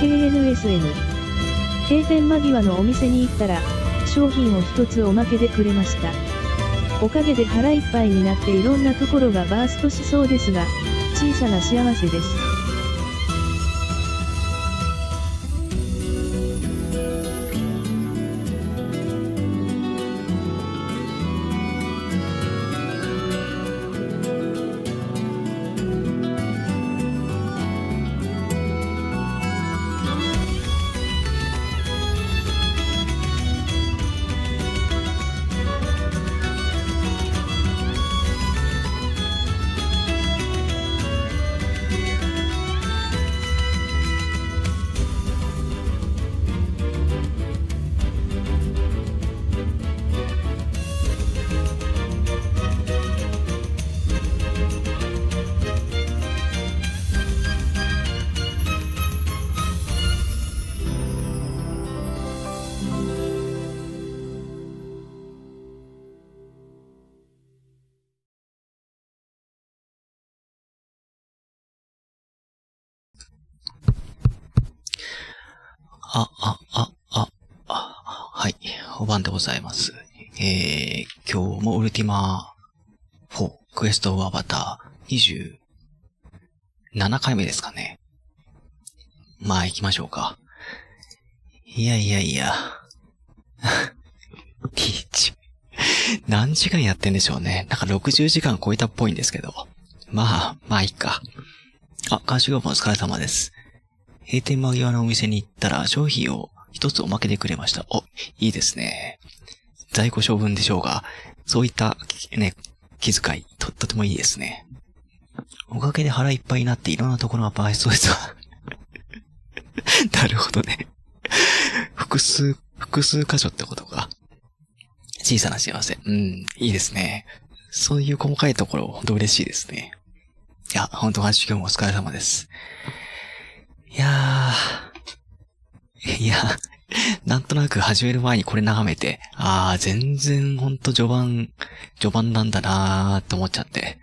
KNSN。閉店間際のお店に行ったら、商品を一つおまけでくれました。おかげで腹いっぱいになっていろんなところがバーストしそうですが、小さな幸せです。はい。お晩でございます。今日もウルティマ4、クエストオブアバター27回目ですかね。まあ、行きましょうか。いや。何時間やってんでしょうね。なんか60時間超えたっぽいんですけど。まあ、いっか。あ、監修業務お疲れ様です。閉店間際のお店に行ったら商品を一つおまけでくれました。お、いいですね。在庫処分でしょうが、そういったね、気遣い、とてもいいですね。おかげで腹いっぱいになっていろんなところがバーストですわ。なるほどね。複数箇所ってことか。小さな幸せ。うん、いいですね。そういう細かいところ、ほんと嬉しいですね。いや、ほんと監修業務お疲れ様です。いや、なんとなく始める前にこれ眺めて、全然ほんと序盤なんだなーと思っちゃって。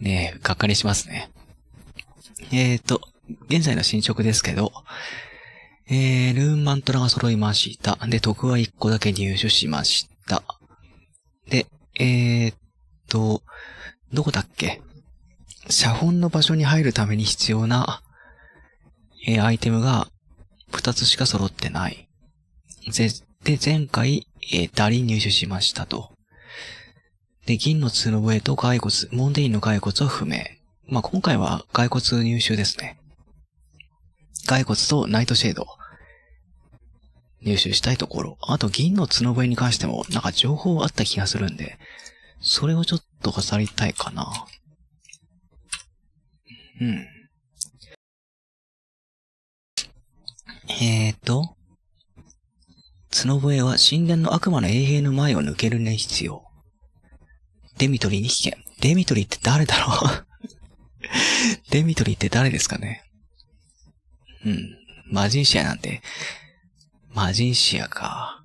ねえ、がっかりしますね。現在の進捗ですけど、ルーンマントラが揃いました。で、徳は1個だけ入手しました。で、どこだっけ？写本の場所に入るために必要な、アイテムが2つしか揃ってない。で、前回、ダリ入手しましたと。で、銀の角笛と骸骨、モンデインの骸骨は不明。まあ、今回は骸骨入手ですね。骸骨とナイトシェード入手したいところ。あと、銀の角笛に関しても、なんか情報あった気がするんで、それをちょっと語りたいかな。うん。角笛は神殿の悪魔の衛兵の前を抜けるね必要。デミトリーに危険。デミトリーって誰だろうデミトリーって誰ですかね。うん。マジンシアなんて。マジンシアか。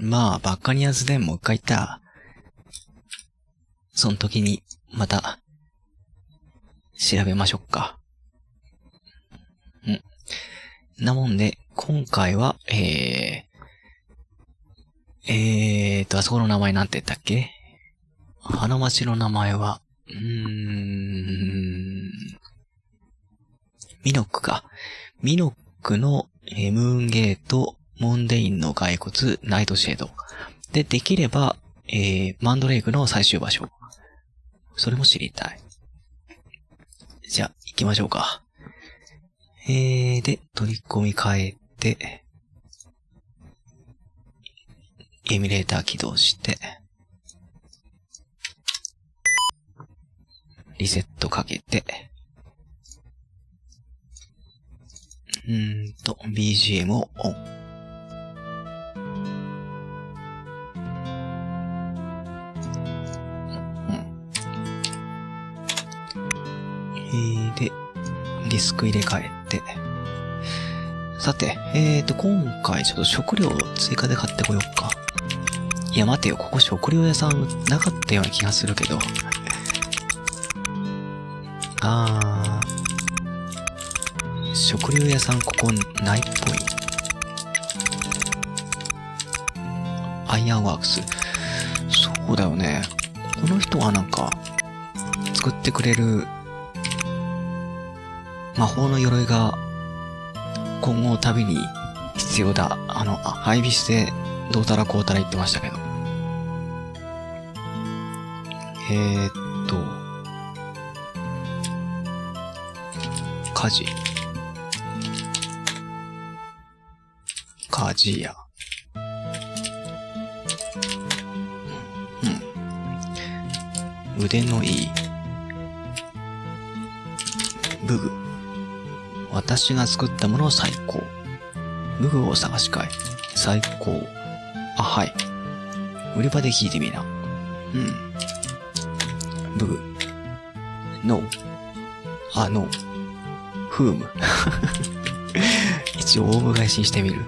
まあ、バッカニアズ伝もう一回行ったら、その時にまた、調べましょうか。なもんで、今回は、あそこの名前なんて言ったっけ？あの町の名前は、ミノックか。ミノックの、ムーンゲート、モンデインの骸骨、ナイトシェード。で、できれば、マンドレイクの最終場所。それも知りたい。じゃあ、行きましょうか。で、取り込み変えて、エミュレーター起動して、リセットかけて、BGM をオン。で、ディスク入れ替えて、さて、今回ちょっと食料を追加で買ってこようか。いや待てよ、ここ食料屋さんなかったような気がするけど。食料屋さんここないっぽい。アイアンワークス。そうだよね。この人はなんか、作ってくれる魔法の鎧が今後の旅に必要だ。配備してどうたらこうたら言ってましたけど。鍛冶屋。うん。腕のいい。武具。私が作ったものを最高。武具を探しかい。最高。あ、はい。売り場で聞いてみな。うん。武具。ノー。あ、ノー。フーム。一応、オーブ返しにしてみる。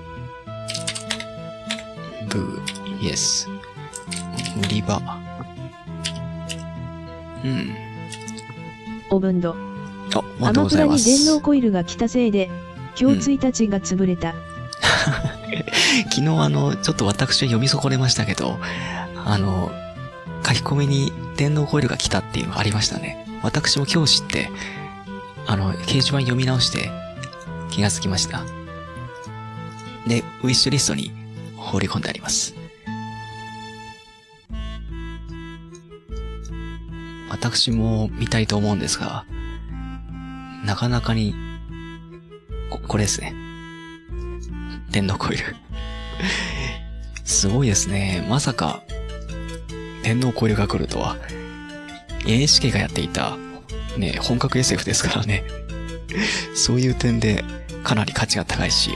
ブー、イエス。売り場。うん。オブンド。あ、おめでとうございます。アマプラに電脳コイルが来たせいで、今日1日が潰れた。昨日、ちょっと私は読み損ねましたけど、書き込みに電脳コイルが来たっていうのありましたね。私も今日知って、掲示板読み直して気がつきました。で、ウィッシュリストに放り込んであります。私も見たいと思うんですが、なかなかに、これですね。電脳コイル。すごいですね。まさか、電脳コイルが来るとは、NHK がやっていた、ね、本格 SF ですからね。そういう点でかなり価値が高いし、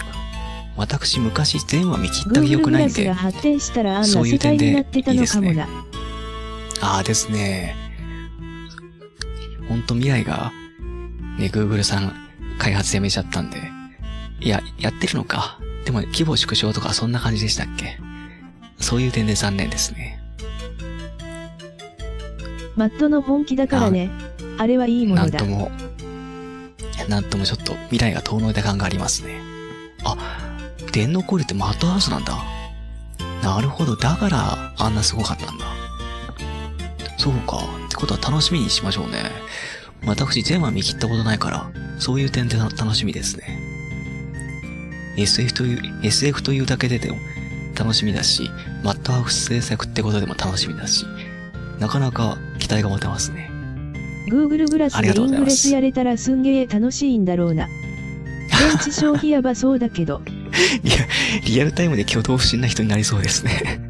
私昔全話見切った記憶ないんで、そういう点でいいですね。ああですね。ほんと未来が、ね、Google さん開発やめちゃったんで、いや、やってるのか。でも規模縮小とかそんな感じでしたっけ。そういう点で残念ですね。マットの本気だからね。あれはいいものだ。なんともちょっと未来が遠のいた感がありますね。あ、電脳コイルってマットハウスなんだ。なるほど。だからあんなすごかったんだ。そうか。ってことは楽しみにしましょうね。私全話見切ったことないから、そういう点で楽しみですね。SFというだけでも楽しみだし、マットハウス制作ってことでも楽しみだし、なかなか期待が持てますね。Google グラスでイングレスやれたらすんげえ楽しいんだろうな。電池消費やばそうだけど。いや、リアルタイムで挙動不審な人になりそうですね。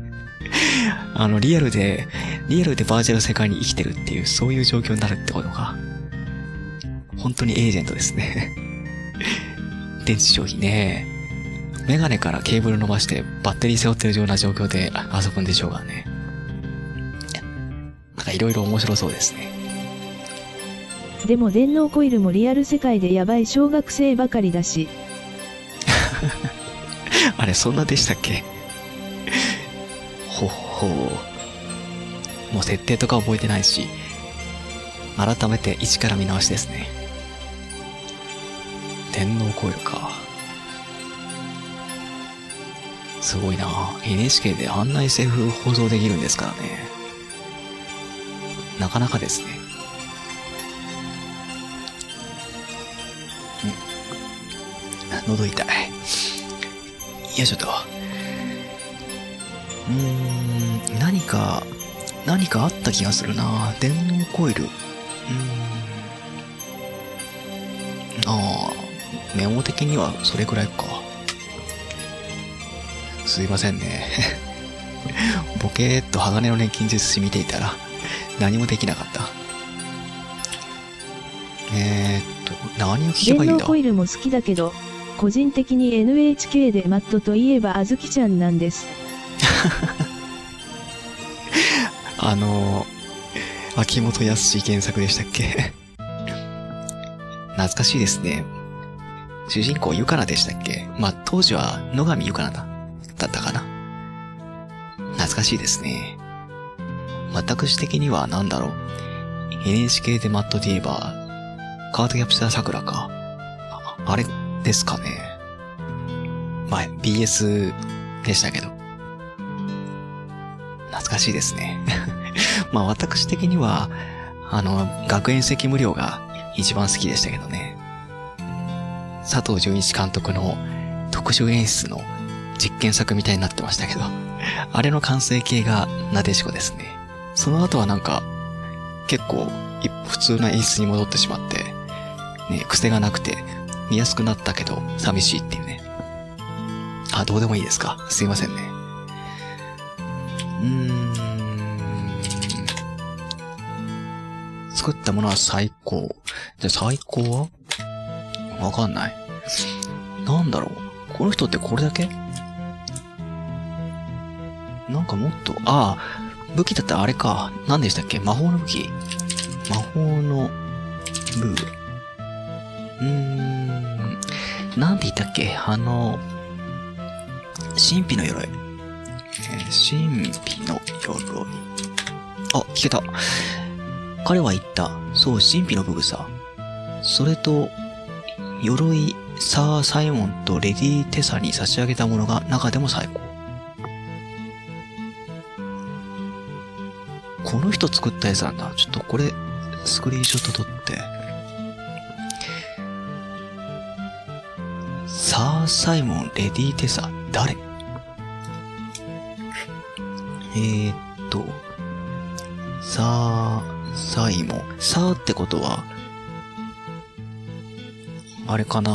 リアルでバーチャル世界に生きてるっていう、そういう状況になるってことか。本当にエージェントですね。電池消費ね。メガネからケーブル伸ばしてバッテリー背負ってるような状況で遊ぶんでしょうがね。なんかいろいろ面白そうですね。でも電脳コイルもリアル世界でやばい小学生ばかりだし。あれ、そんなでしたっけ。ほほう。もう設定とか覚えてないし、改めて一から見直しですね。電脳コイルか。すごいな。NHK であんな SF 放送できるんですからね。なかなかですね。喉痛い。よいしょと。何かあった気がするな。電脳コイル。ああ、メモ的にはそれくらいか。すいませんね。ボケーっと鋼の錬金術師見ていたら、何もできなかった。何を聞けばいいんだ。電脳コイルも好きだけど、個人的に NHK でマットといえばあずきちゃんなんです。秋元康原作でしたっけ。懐かしいですね。主人公ゆかなでしたっけ。まあ、当時は野上ゆかなだったかな。懐かしいですね。私的には何だろう。NHK でマットといえば、カードキャプチャーさくらか。あれですかね。前、BS でしたけど。懐かしいですね。まあ私的には、学園責務寮が一番好きでしたけどね。佐藤純一監督の特殊演出の実験作みたいになってましたけど、あれの完成形がなでしこですね。その後はなんか、結構普通な演出に戻ってしまって、ね、癖がなくて見やすくなったけど寂しいっていうね。あ、どうでもいいですか。すいませんね。作ったものは最高。じゃあ最高はわかんない。なんだろう。この人ってこれだけ？なんかもっと、ああ、武器だったらあれか。何でしたっけ？魔法の武器。魔法の武。なんて言ったっけ？神秘の鎧。神秘の鎧。あ、聞けた。彼は言った。そう、神秘の武具さ。それと、鎧、サー・サイモンとレディ・テサに差し上げたものが中でも最高。この人作ったやつなんだ。ちょっとこれ、スクリーンショット撮って。サー・サイモン・レディ・テサ、誰？サー・サイモン。サーってことは、あれかな。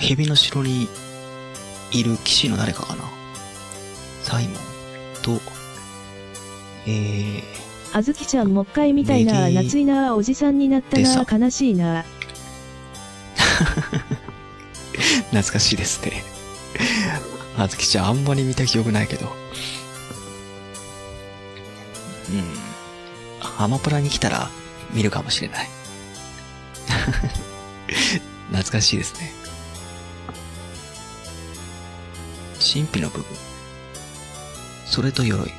蛇の城にいる騎士の誰かかな。サイモンと、あずきちゃんもっかいみたいな、夏いな、おじさんになったな、悲しいな。懐かしいですね。あずきちゃんあんまり見た記憶ないけど。うん。アマプラに来たら見るかもしれない。懐かしいですね。神秘の部分。それと鎧。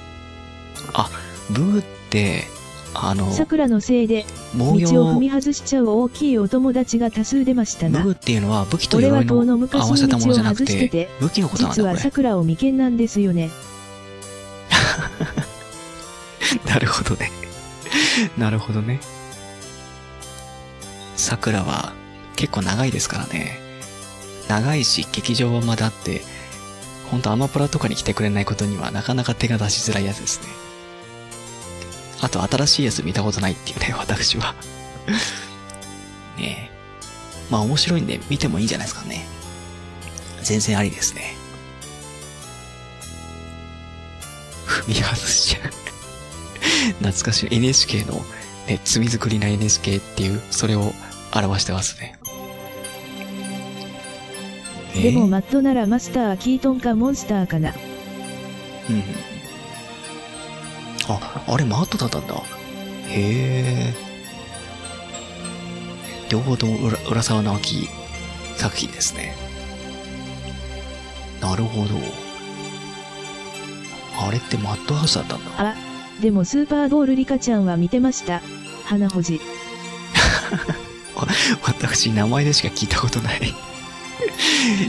あ、武具って、桜のせいで、道を踏み外しちゃう大きいお友達が多数出ましたな。武具っていうのは武器と鎧の合わせたものじゃなくて、武器のことなんだ。実は桜を眉間なんですよね。なるほどね。なるほどね。桜は結構長いですからね。長いし、劇場はまだあって、ほんとアマプラとかに来てくれないことにはなかなか手が出しづらいやつですね。あと新しいやつ見たことないっていうね、私は。ねえ。まあ面白いんで見てもいいんじゃないですかね。全然ありですね。踏み外しちゃう。懐かしい。NHK の、ね、罪作りな NHK っていう、それを表してますね。でもマットならマスター・キートンかモンスターかな。うん。あ、あれマットだったんだ。へえ。両方とも浦沢直樹作品ですね。なるほど。あれってマットハウスだったんだ。あ、でもスーパーボールリカちゃんは見てました。花ほじ。私、名前でしか聞いたことない。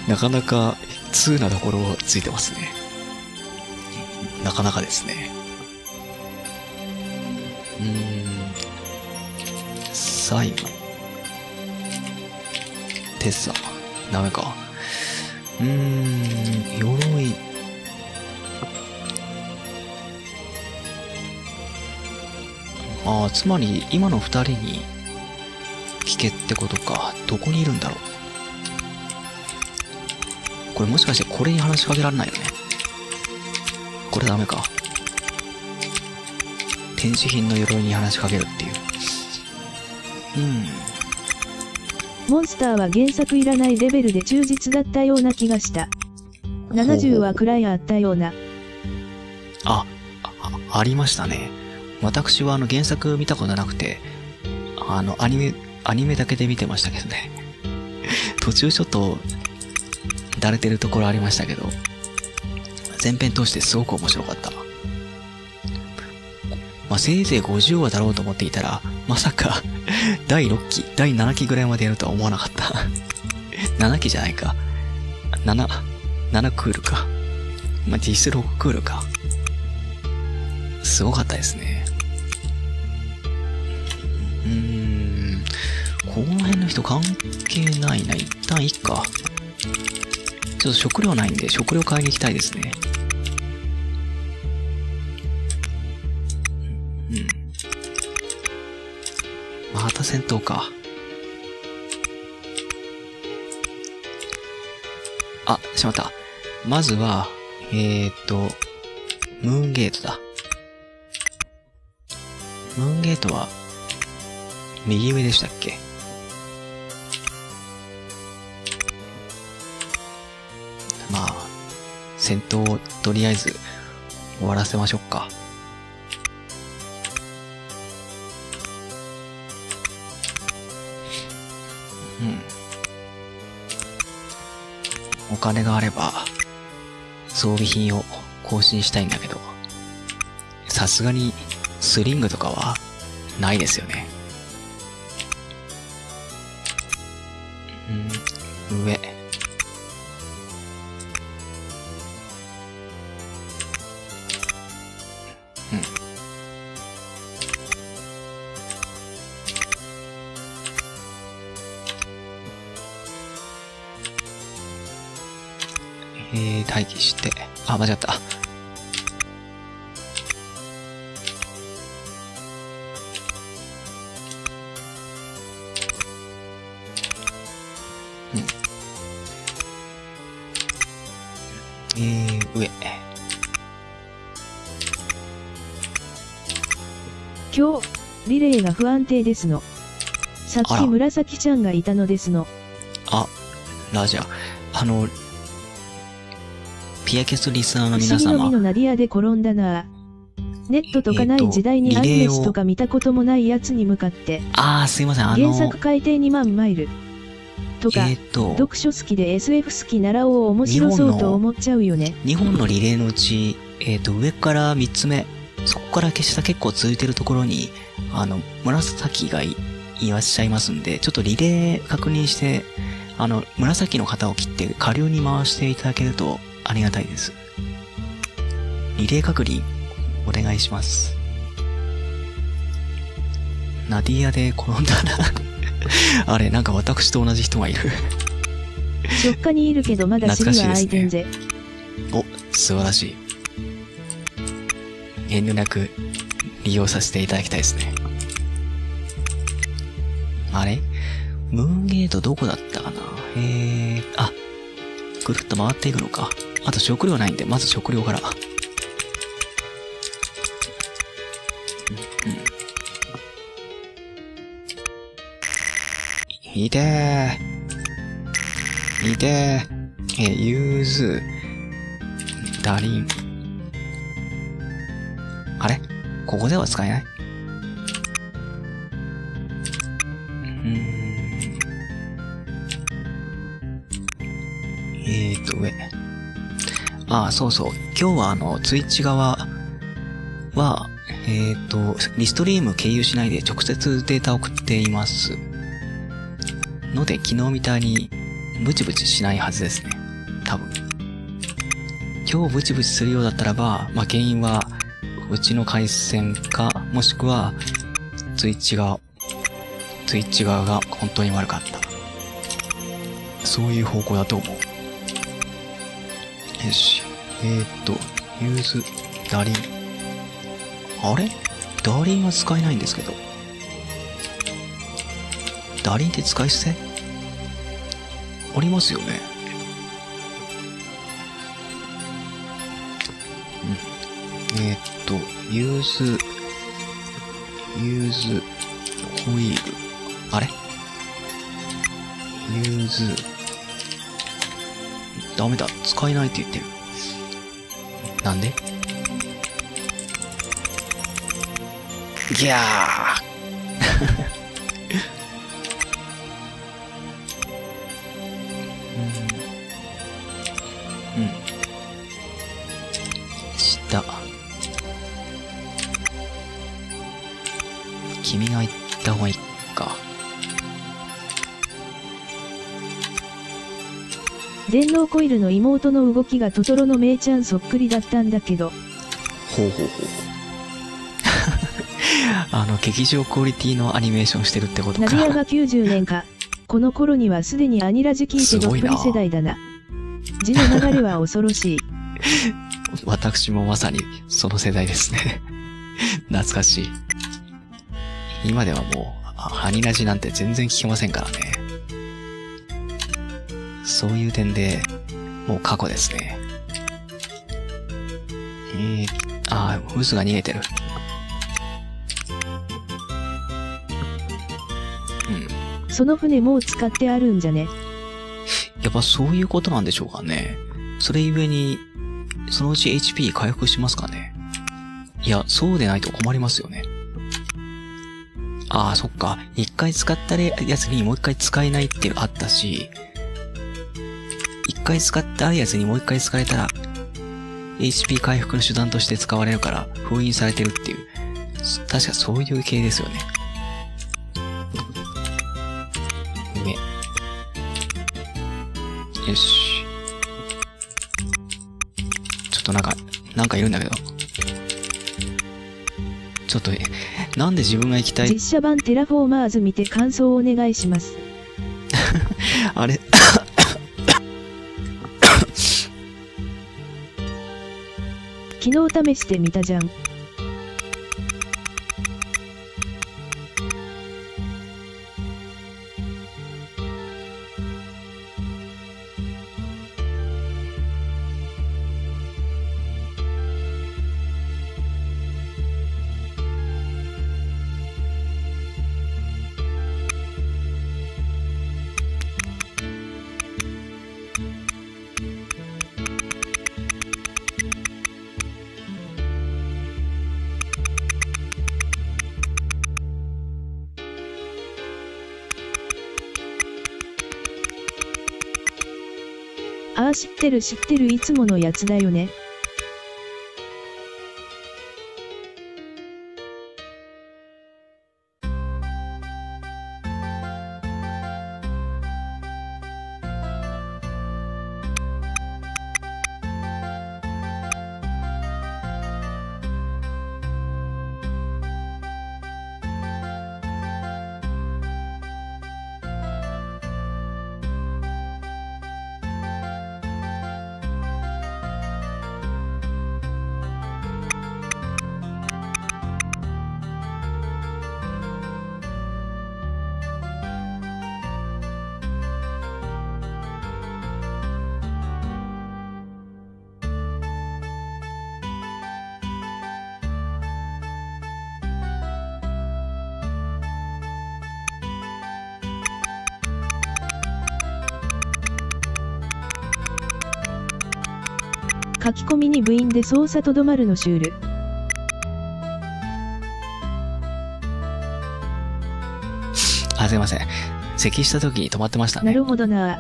なかなか通なところをついてますね。なかなかですね。サイモン。テッサ。ダメか。鎧。ああ、つまり今の二人に聞けってことか。どこにいるんだろう。これもしかしてこれに話しかけられないよね。これダメか。展示品の鎧に話しかけるっていう。モンスターは原作いらないレベルで忠実だったような気がした。70はくらいあったような。ありましたね。私は原作見たことなくて、アニメだけで見てましたけどね。途中ちょっと、だれてるところありましたけど、前編通してすごく面白かった。まあ、せいぜい50話だろうと思っていたら、まさか、第6期、第7期ぐらいまでやるとは思わなかった7機じゃないか。7クールか。まあ、実質6クールか。すごかったですね。この辺の人関係ないな。一旦いいか。ちょっと食料ないんで、食料買いに行きたいですね。また戦闘か。あ、しまった。まずは、ムーンゲートだ。ムーンゲートは、右上でしたっけ？まあ、戦闘をとりあえず終わらせましょうか。お金があれば、装備品を更新したいんだけど、さすがにスリングとかはないですよね。上。待機して、あ、間違った。上。今日、リレーが不安定ですの。さっき紫ちゃんがいたのですの。あ、ラジャ。ピアキャストリスナーの皆様。不思議の実のナディアで転んだな。ネットとかない時代にアニメ誌とか見たこともないやつに向かって。ああ、すいません。原作改訂2万マイル。とか、読書好きで SF 好きならお面白そうと思っちゃうよね。日本のリレーのうち、上から3つ目、そこから消した結構続いてるところに、紫が いらっしゃいますんで、ちょっとリレー確認して、紫の旗を切って下流に回していただけると、ありがたいです。リレー隔離、お願いします。ナディアで転んだな。あれ、なんか私と同じ人がいる。直下にいるけどまだ尻は空いてんぜ。お、素晴らしい。遠慮なく利用させていただきたいですね。あれ？ムーンゲートどこだったかな？あ、ぐるっと回っていくのか。あと食料ないんで、まず食料から。いてー。いてー。ユーズ、ダリン。あれ？ここでは使えない？上。ああ、そうそう。今日はツイッチ側は、リストリーム経由しないで直接データを送っています。ので、昨日みたいにブチブチしないはずですね。多分。今日ブチブチするようだったらば、まあ、原因は、うちの回線か、もしくは、ツイッチ側が本当に悪かった。そういう方向だと思う。よし。ユーズ、ダリン。あれ？ダリンは使えないんですけど。ダリンって使い捨て？ありますよね。ユーズ、ホイール。あれ？ユーズ、ダメだ。使えないって言ってる。なんで？ギャー下。君が行った方がいいか。電脳コイルの妹の動きがトトロのメイちゃんそっくりだったんだけど。ほうほうほう。劇場クオリティのアニメーションしてるってことか。ナディアが90年か。この頃にはすでにアニラジ聞いてどっぷり世代だな。字の流れは恐ろしい。私もまさにその世代ですね。懐かしい。今ではもう、アニラジなんて全然聞けませんからね。そういう点で、もう過去ですね。渦が逃げてる。その船もう使ってあるんじゃね。やっぱそういうことなんでしょうかね。それゆえに、そのうち HP 回復しますかね。いや、そうでないと困りますよね。ああ、そっか。一回使ったやつにもう一回使えないっていうのあったし、一回使ったやつにもう一回使えたら、HP 回復の手段として使われるから封印されてるっていう。確かそういう系ですよね。よし。ちょっとなんかいるんだけど。ちょっと、なんで自分が行きたい。実写版テラフォーマーズ見て感想をお願いします。あれ昨日試してみたじゃん。ああ、知ってる、いつものやつだよね。書き込みに部員で操作とどまるのシュール。あ、すいません。咳した時に止まってましたね。なるほどな。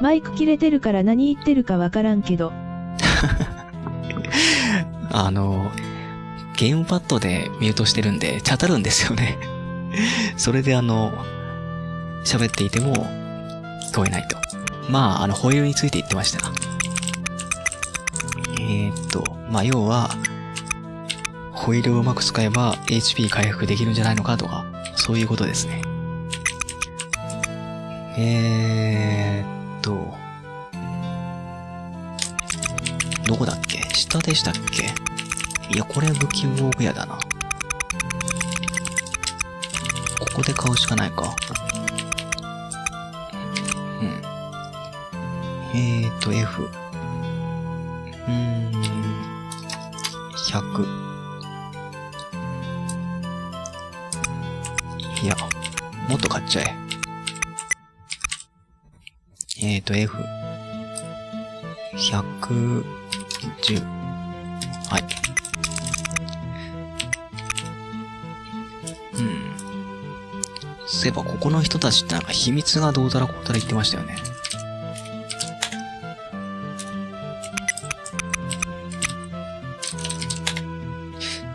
マイク切れてるから何言ってるかわからんけど。ゲームパッドでミュートしてるんで、チャタるんですよね。それで喋っていても聞こえないと。まあ、ホイールについて言ってました。まあ、要は、ホイールをうまく使えば HP 回復できるんじゃないのかとか、そういうことですね。どこだっけ？下でしたっけ？いや、これ武器防具屋だな。ここで買うしかないか。うん。F。100。いや、もっと買っちゃえ。F。110。はい。そういえば、ここの人たちってなんか秘密がどうたらこうたら言ってましたよね。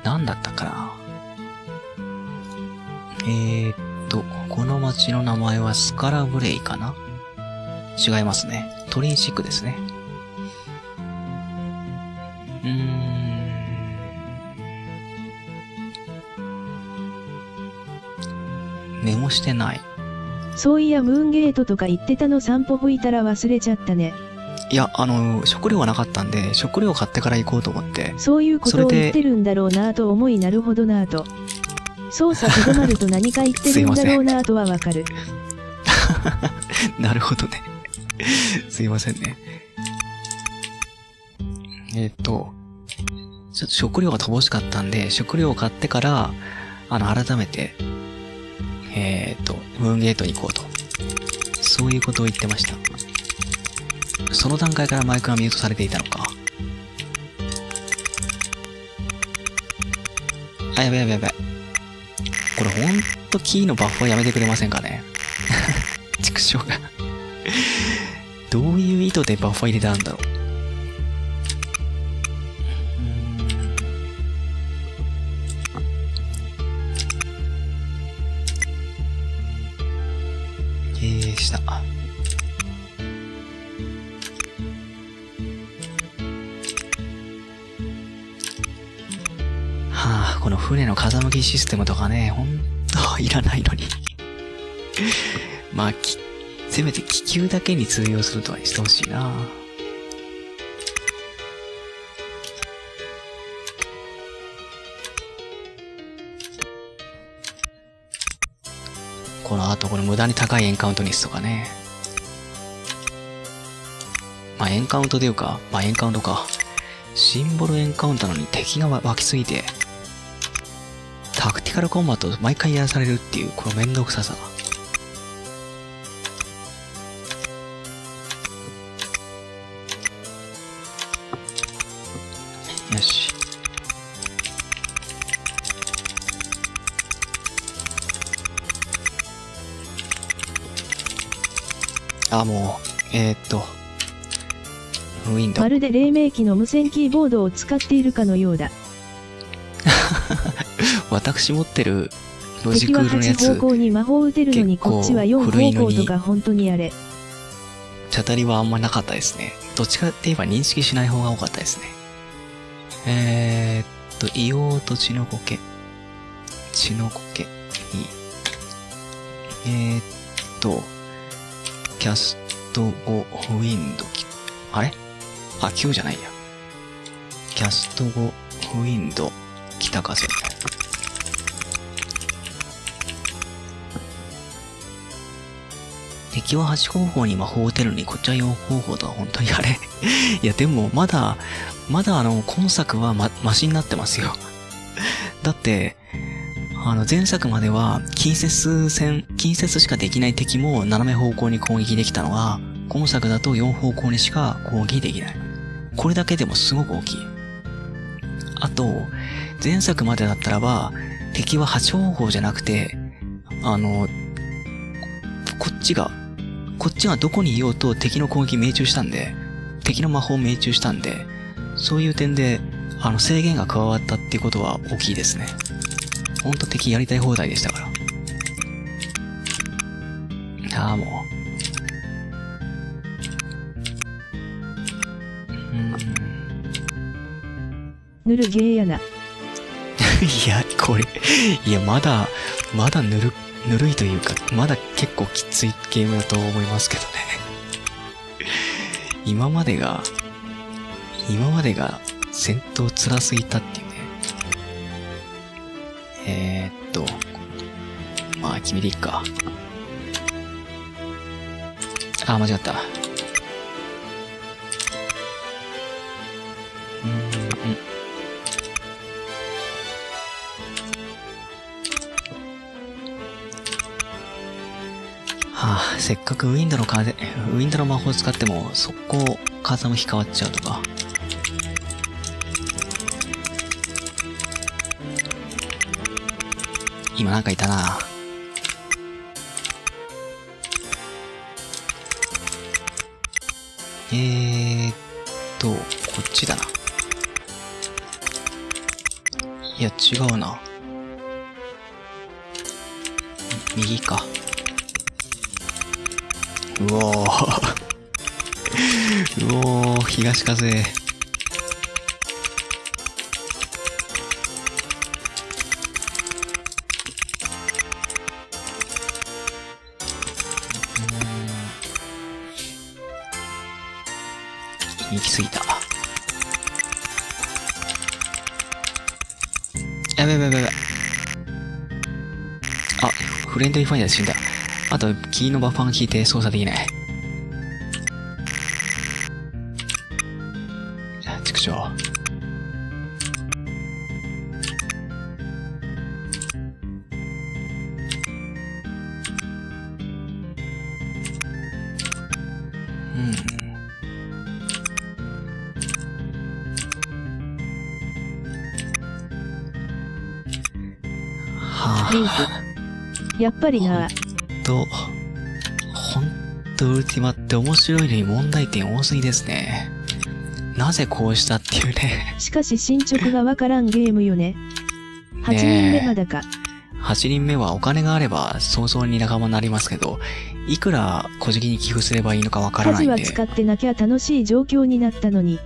何だったかな。この町の名前はスカラブレイかな。違いますね。トリンシックですね。メモしてない。そういや、ムーンゲートとか言ってたの、散歩吹いたら忘れちゃったね。いや、食料はなかったんで、食料買ってから行こうと思って。そういうことを言ってるんだろうなぁと思い、なるほどなぁと。操作とどまると何か言ってるんだろうなぁとはわかる。なるほどね。すいませんね。ちょっと食料が乏しかったんで、食料を買ってから、改めて、ムーンゲートに行こうと。そういうことを言ってました。その段階からマイクがミュートされていたのか。あ、やべやべやべ。これほんとキーのバッファーやめてくれませんかね。畜生が。どういう意図でバッファー入れたんだろう。した。はあ、この船の風向きシステムとかね、ほんといらないのに。まあ、せめて気球だけに通用するとはしてほしいな。この後、この無駄に高いエンカウント率とかね。まあ、エンカウントというか、まあ、エンカウントか。シンボルエンカウントなのに敵が湧きすぎて、タクティカルコンバットを毎回やらされるっていう、このめんどくささ。よし。あ、もう、ウィンドウ。まるで黎明期の無線キーボードを使っているかのようだ。私持ってるロジクールのやつ。敵は8方向に魔法打てるのに、こっちは4方向とか、本当にあれ。チャタリはあんまなかったですね。どっちかって言えば認識しない方が多かったですね。硫黄と血の苔。血の苔。キャスト5、ウィンド、あれ？あ、9じゃないや。キャスト5、ウィンド、北風。敵は8方向に魔法を打てるのに、こっちは4方向とは本当にあれ。いや、でも、まだ今作はマシになってますよ。だって、前作までは、近接しかできない敵も斜め方向に攻撃できたのが、今作だと4方向にしか攻撃できない。これだけでもすごく大きい。あと、前作までだったらば、敵は8方向じゃなくて、こっちがどこにいようと敵の攻撃命中したんで、敵の魔法命中したんで、そういう点で、制限が加わったっていうことは大きいですね。ほんと敵やりたい放題でしたから。ああ、もう。ぬるゲーやな。いや、これ、いや、まだぬるいというか、まだ結構きついゲームだと思いますけどね。今までが戦闘辛すぎたっていう。まあ、決めていっか。あ、間違った。はあ、せっかくウィンドの魔法を使っても、速攻、風向き変わっちゃうとか。今なんかいたな。こっちだな。いや、違うな。右か。うおーおー、東風。行き過ぎた。やべやべやべやべ。あ、フレンドリーファイヤーで死んだ。あと、キーのバッファが効いて操作できない。畜生。はあ、やっぱりな。ほんとウルティマって面白いのに問題点多すぎですね。なぜこうしたっていうね。しかし進捗がわからんゲームよね。8人目まだか。8人目はお金があれば早々に仲間になりますけど、いくら小じきに寄付すればいいのかわからないんで。数は使ってなきゃ楽しい状況になったのに。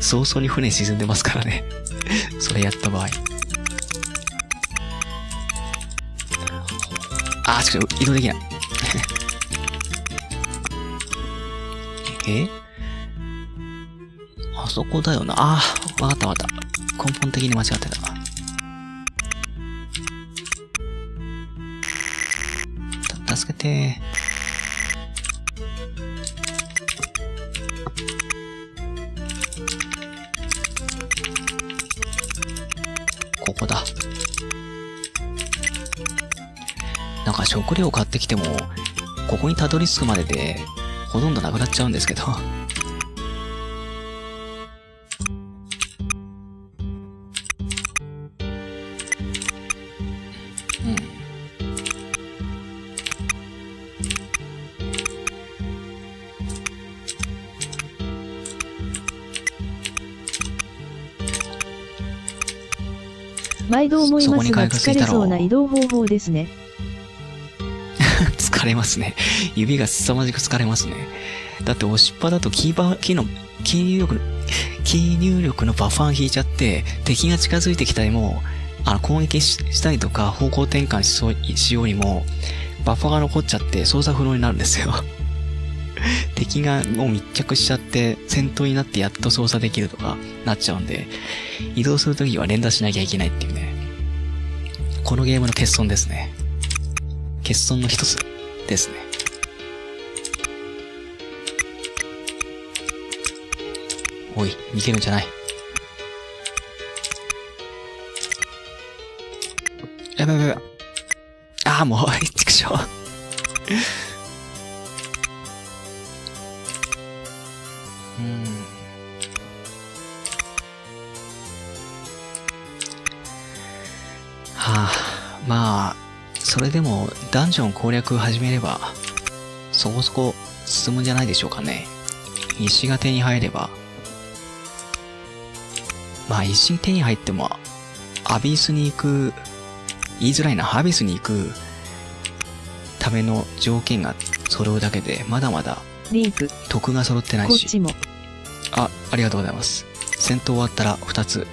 早々に船沈んでますからね。それやった場合。あ、ちょっと移動できない。あそこだよな。ああ、わかったわかった。根本的に間違ってた。助けてー。ここだ。なんか食料買ってきても、ここにたどり着くまでで、ほとんどなくなっちゃうんですけど。うん。毎度思いますが疲れそうな移動方法ですね。疲れますね。指が凄まじく疲れますね。だって押しっぱだとキー入力のバッファン引いちゃって、敵が近づいてきたりも、攻撃したりとか方向転換しようにも、バッファが残っちゃって操作不能になるんですよ。敵がもう密着しちゃって、戦闘になってやっと操作できるとかなっちゃうんで、移動するときは連打しなきゃいけないっていうね。このゲームの欠損ですね。欠損の一つですね。おい、逃げるんじゃない。やばいやばいやばい。ああ、もう、畜生。はあ、まあ。それでも、ダンジョン攻略始めれば、そこそこ進むんじゃないでしょうかね。石が手に入れば。まあ、石手に入っても、アビスに行く、言いづらいな、ハビスに行く、ための条件が揃うだけで、まだまだ、得が揃ってないし。こっちも。あ、ありがとうございます。戦闘終わったら2つ、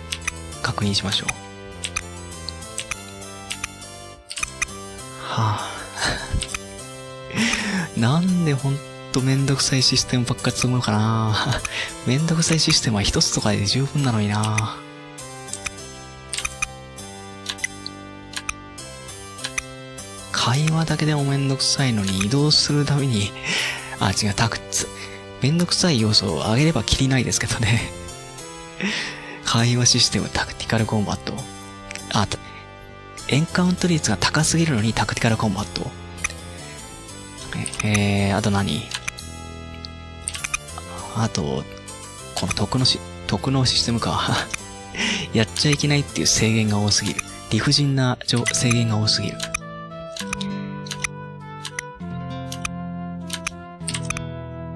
確認しましょう。はあ、なんでほんとめんどくさいシステムばっか積むのかな。めんどくさいシステムは一つとかで十分なのにな。会話だけでもめんどくさいのに移動するために、あ、違う、めんどくさい要素を上げればきりないですけどね。会話システム、タクティカルコンバット。あ、エンカウント率が高すぎるのにタクティカルコンバット。あと何？あと、この得のシステムか。やっちゃいけないっていう制限が多すぎる。理不尽な制限が多すぎる。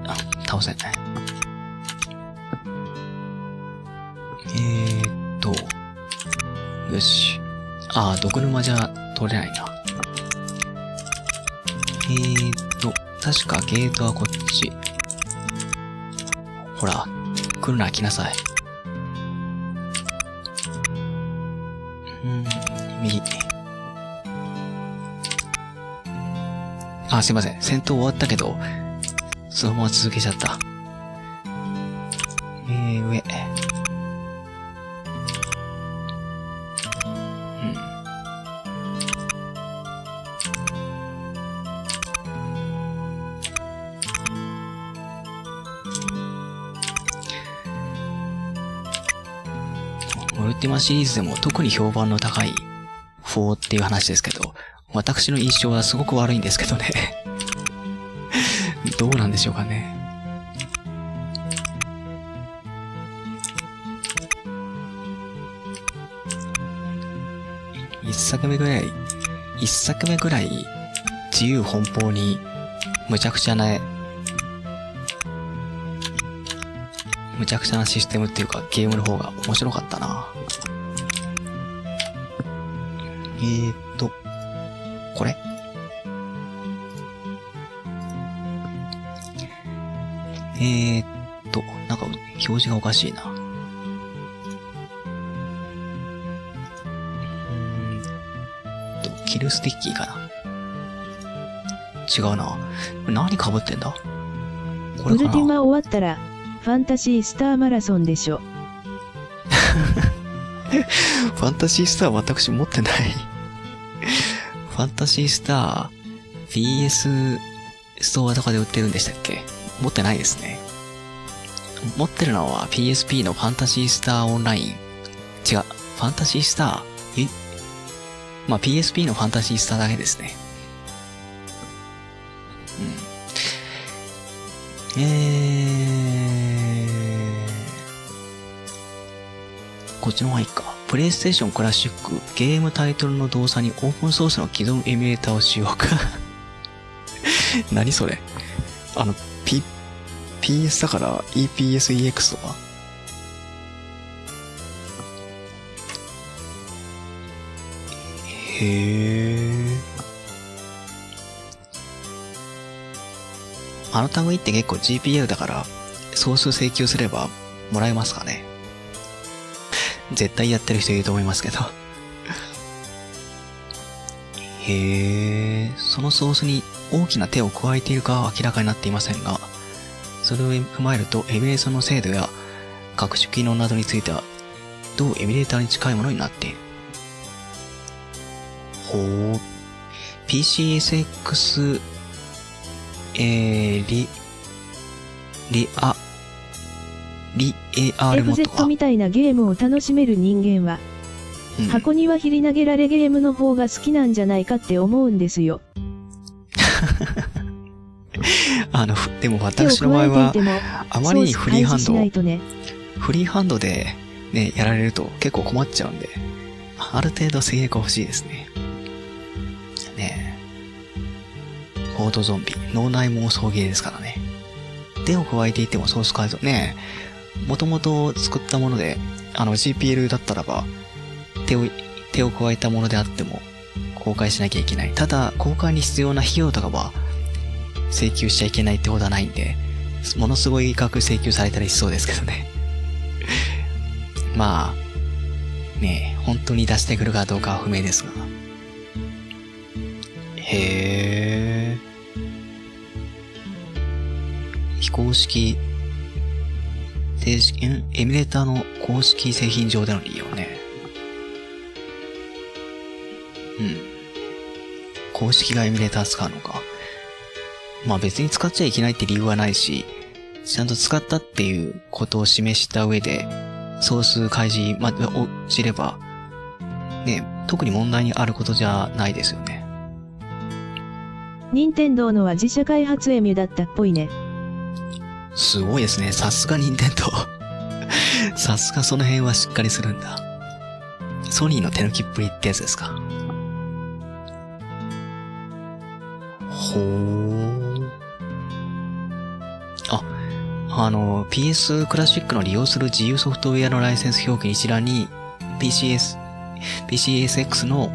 あ、倒せない。よし。ああ、毒沼じゃ取れないな。確かゲートはこっち。ほら、来るな、来なさい。右。あ、すいません。戦闘終わったけど、そのまま続けちゃった。上。ウルティマシリーズでも特に評判の高い4っていう話ですけど、私の印象はすごく悪いんですけどね。どうなんでしょうかね。一作目ぐらい自由奔放にむちゃくちゃなシステムっていうかゲームの方が面白かったな。これなんか表示がおかしいな。キルスティッキーかな。違うな。何被ってんだこれかな。ウルティマ終わったらファンタシースターマラソンでしょ。ファンタシースター私持ってない。ファンタシースター PS ストアとかで売ってるんでしたっけ？持ってないですね。持ってるのは PSP のファンタシースターオンライン。違う。ファンタシースター、まあ、PSP のファンタシースターだけですね。こっちの方がいいか。プレイステーションクラシック、ゲームタイトルの動作にオープンソースの既存エミュレーターを使用か。何それ？PS だから EPSEX とか？へぇー。あの類って結構 GPL だから、総数請求すればもらえますかね。絶対やってる人いると思いますけど。へぇー。そのソースに大きな手を加えているかは明らかになっていませんが、それを踏まえると、エミュレーションの精度や各種機能などについては、同エミュレーターに近いものになっている。ほぉ。PCSX、AR モッドか。FZ みたいなゲームを楽しめる人間は、箱庭ひり投げられゲームの方が好きなんじゃないかって思うんですよ。でも私の場合は、あまりにフリーハンドでね、やられると結構困っちゃうんで、ある程度制約欲しいですね。フォートゾンビ、脳内妄想ゲーですからね。手を加えていてもソース改造ね、もともと作ったもので、GPL だったらば、手を加えたものであっても、公開しなきゃいけない。ただ、公開に必要な費用とかは、請求しちゃいけないってことはないんで、ものすごい額請求されたりしそうですけどね。まあ、ねえ、本当に出してくるかどうかは不明ですが。へえ。非公式、エミュレーターの公式製品上での利用ね。公式がエミュレーター使うのか。まあ別に使っちゃいけないって理由はないし、ちゃんと使ったっていうことを示した上で、総数開示を知れば、ね、特に問題にあることじゃないですよね。任天堂のは自社開発エミュだったっぽいね。すごいですね。さすが任天堂。さすがその辺はしっかりするんだ。ソニーの手抜きっぷりってやつですか。ほー。PS クラシックの利用する自由ソフトウェアのライセンス表記一覧に PCSX の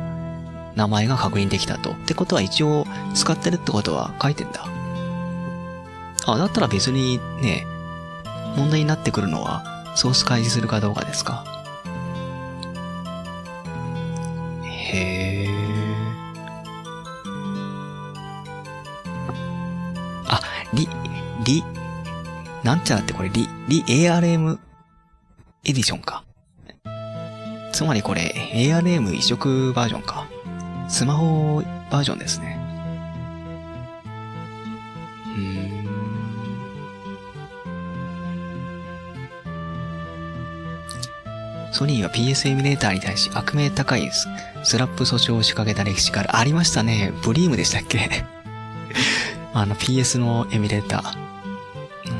名前が確認できたと。ってことは一応使ってるってことは書いてんだ。あ、だったら別にね、問題になってくるのはソース開示するかどうかですか。へー。あ、なんちゃらってこれARM エディションか。つまりこれ ARM 移植バージョンか。スマホバージョンですね。ソニーは PS エミュレーターに対し悪名高いスラップ訴訟を仕掛けた歴史からありましたね。ブリームでしたっけPS のエミュレーター。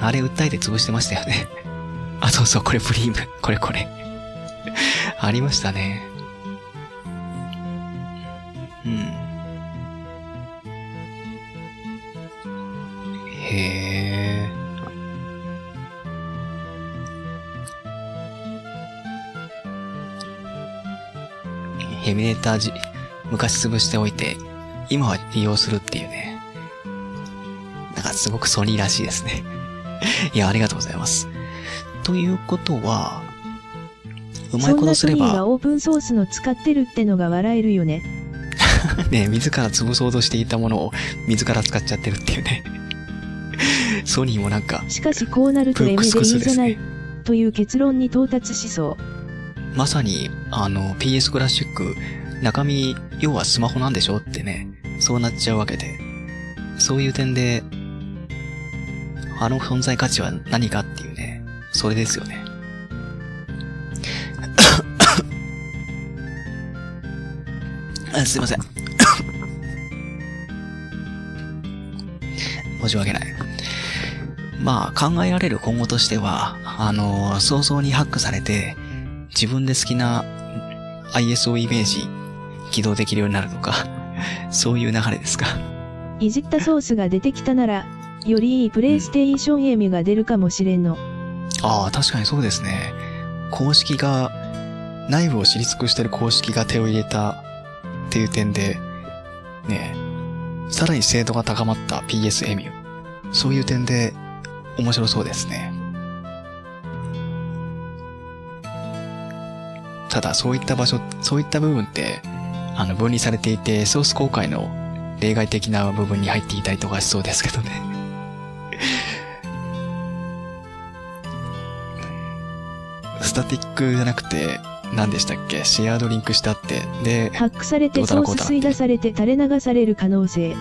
あれ訴えて潰してましたよね。あ、そうそう、これブリーム。これ。ありましたね。うん。へー。エミュレーター昔潰しておいて、今は利用するっていうね。なんかすごくソニーらしいですね。いや、ありがとうございます。ということは、うまいことすれば。ソニーがオープンソースの使ってるってのが笑えるよね。ね、自ら潰そうとしていたものを自ら使っちゃってるっていうね。ソニーもなんか、しかしこうなるとエミュレーターじゃない、という結論に到達しそう。まさに、PS クラシック、中身、要はスマホなんでしょってね、そうなっちゃうわけで。そういう点で、あの存在価値は何かっていうね、それですよね。あ、すいません。申し訳ない。まあ、考えられる今後としては、早々にハックされて、自分で好きな ISO イメージ起動できるようになるとか、そういう流れですか。いじったソースが出てきたなら、よりいいプレイステーションエミュが出るかもしれんの。ああ、確かにそうですね。公式が、内部を知り尽くしてる公式が手を入れたっていう点で、ねえ、さらに精度が高まった PS エミュ。そういう点で面白そうですね。ただ、そういった場所、そういった部分って、分離されていて、ソース公開の例外的な部分に入っていたりとかしそうですけどね。スタティックじゃなくて、何でしたっけ？シェアドリンクしたって。で、ハックされて、ソース吸い出されて垂れ流される可能性。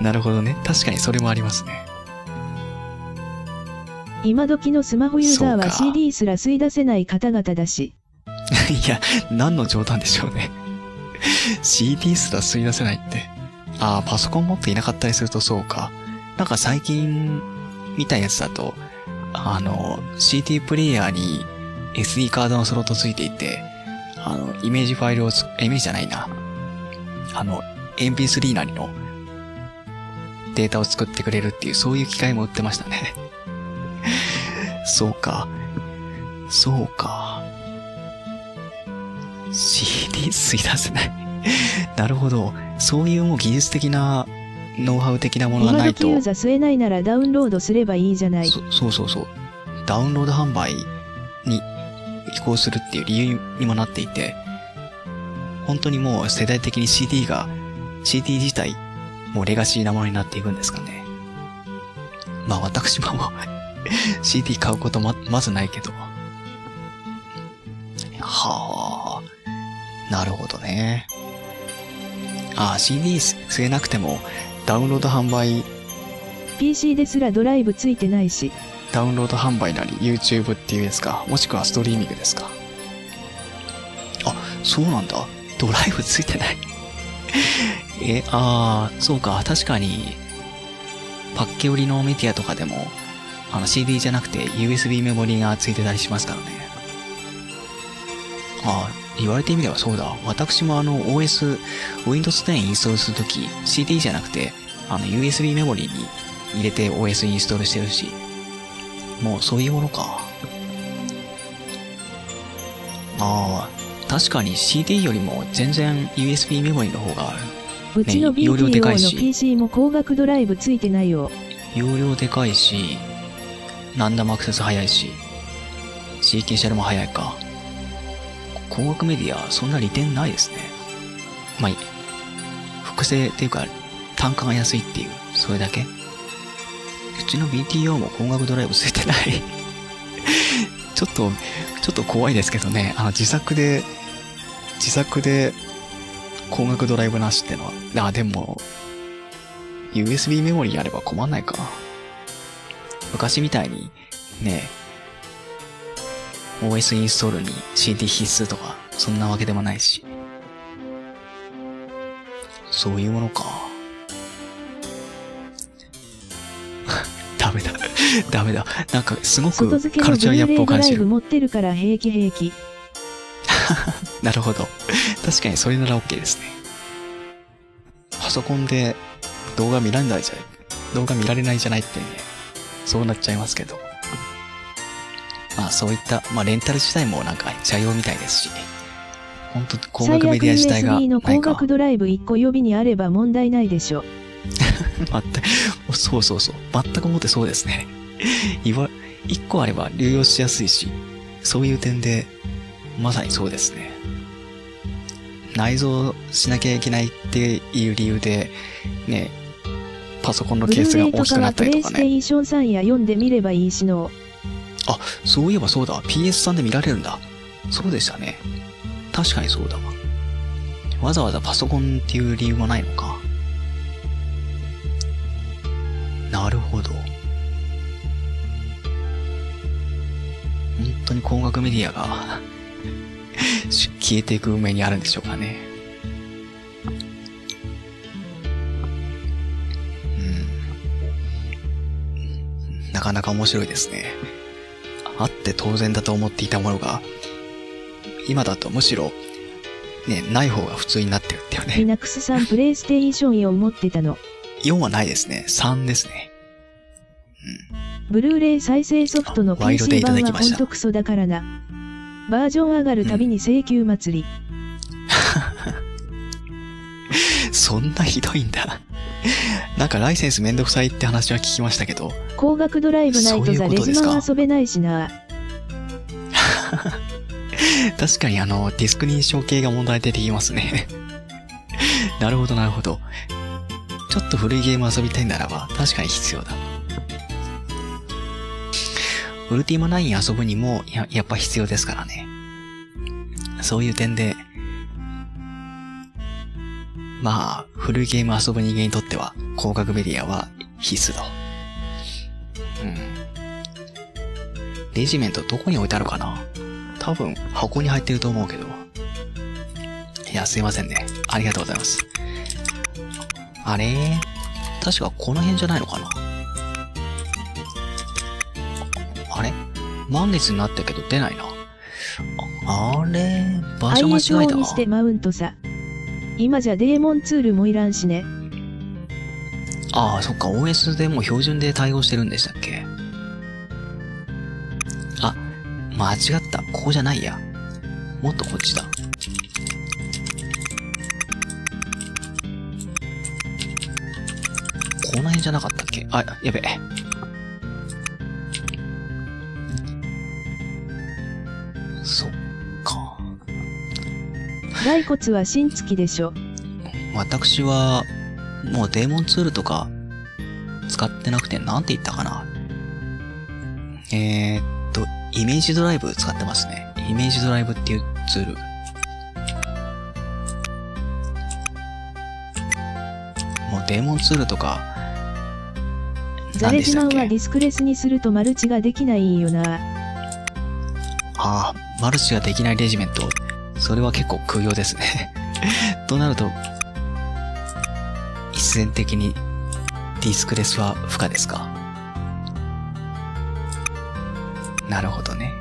なるほどね。確かにそれもありますね。今時のスマホユーザーは CD すら吸い出せない方々だし。いや、何の冗談でしょうね。CD すら吸い出せないって。ああ、パソコン持っていなかったりするとそうか。なんか最近みたいなやつだと、CD プレイヤーに SD カードのスロットついていて、イメージファイルを、イメージじゃないな。MP3 なりのデータを作ってくれるっていう、そういう機械も売ってましたね。そうか。そうか。CD 吸い出せない。なるほど。そういうもう技術的な、ノウハウ的なものがないと。今時ユーザー吸えないならダウンロードすればいいじゃない。そうそう。ダウンロード販売に移行するっていう理由にもなっていて、本当にもう世代的に CD 自体、もうレガシーなものになっていくんですかね。まあ私もCD 買うことまずないけど。はあ。なるほどね。ああ、CD 吸えなくても、ダウンロード販売。PC ですらドライブついてないし。ダウンロード販売なり、YouTube っていうですか。もしくはストリーミングですか。あ、そうなんだ。ドライブついてない。ああ、そうか。確かに、パッケ売りのメディアとかでも、CD じゃなくて USB メモリーがついてたりしますからね。ああ、言われてみればそうだ。私もWindows 10インストールするとき、CD じゃなくて、USB メモリーに入れて OS インストールしてるし。もうそういうものか。ああ、確かに CD よりも全然 USB メモリの方が、ね、うちの BTO の PC も光学ドライブついてないよ。容量でかいし、何でもアクセス早いし、シーケンシャルも早いか。光学メディア、そんな利点ないですね。まあ、複製っていうか、単価が安いっていう、それだけ。うちの BTO も光学ドライブついてない。ちょっと怖いですけどね。自作で光学ドライブなしってのは。あ、でも、USB メモリーあれば困んないか。昔みたいに、ね、OS インストールに CD 必須とか、そんなわけでもないし。そういうものか。ダメだ。ダメだ。なんか、すごくカルチャーギャップを感じる。持ってるから平気平気。なるほど。確かにそれなら OK ですね。パソコンで、動画見られないじゃないってね、そうなっちゃいますけど。まあそういった、まあレンタル自体もなんか社用みたいですし、ほんと光学メディア自体がないか。最悪 USB の光学ドライブ1個予備にあれば問題ないでしょ。そうそうそう。全くもってそうですね。1個あれば流用しやすいし、そういう点で、まさにそうですね。内蔵しなきゃいけないっていう理由で、ね、パソコンのケースが大きくなったりとかね。プレイステーション3や4で見ればいいしの。あ、そういえばそうだ。PS3 で見られるんだ。そうでしたね。確かにそうだわ。わざわざパソコンっていう理由はないのか。なるほど。本当に光学メディアが消えていく運命にあるんでしょうかね。なかなか面白いですね。あって当然だと思っていたものが、今だとむしろ、ね、ない方が普通になってるってよね。Linux さん、プレイステーション4持ってたの。4はないですね。3ですね。うん。ブルーレイ再生ソフトの PC 版はほんとクソだからな。バージョン上がるたびに請求祭り。うん、そんなひどいんだ。なんかライセンスめんどくさいって話は聞きましたけど。光学ドライブないとザレズマン遊べないしな。確かにディスク認証系が問題出てきますね。なるほどなるほど。ちょっと古いゲーム遊びたいならば確かに必要だ。ウルティマ9遊ぶにもやっぱ必要ですからね。そういう点で、まあ、古いゲーム遊ぶ人間にとっては、光学メディアは必須だ。うん。レジメントどこに置いてあるかな？多分、箱に入ってると思うけど。いや、すいませんね。ありがとうございます。あれ？確かこの辺じゃないのかな？あれ？満月になったけど出ないな。あれ、場所間違えたか。ISOにしてマウントさ。今じゃデーモンツールもいらんしね。ああ、そっか。OS でも標準で対応してるんでしたっけ。あ、間違った。ここじゃないや。もっとこっちだ。この辺じゃなかったっけ。あ、やべえ。そっか。骸骨は新月でしょ。私は、もうデーモンツールとか、使ってなくて、なんて言ったかな。イメージドライブ使ってますね。イメージドライブっていうツール。もうデーモンツールとか、ザレズマンはディスクレスにするとマルチができないよな。ああ、マルチができないレジメント。それは結構空用ですね。となると、必然的にディスクレスは不可ですか。なるほどね。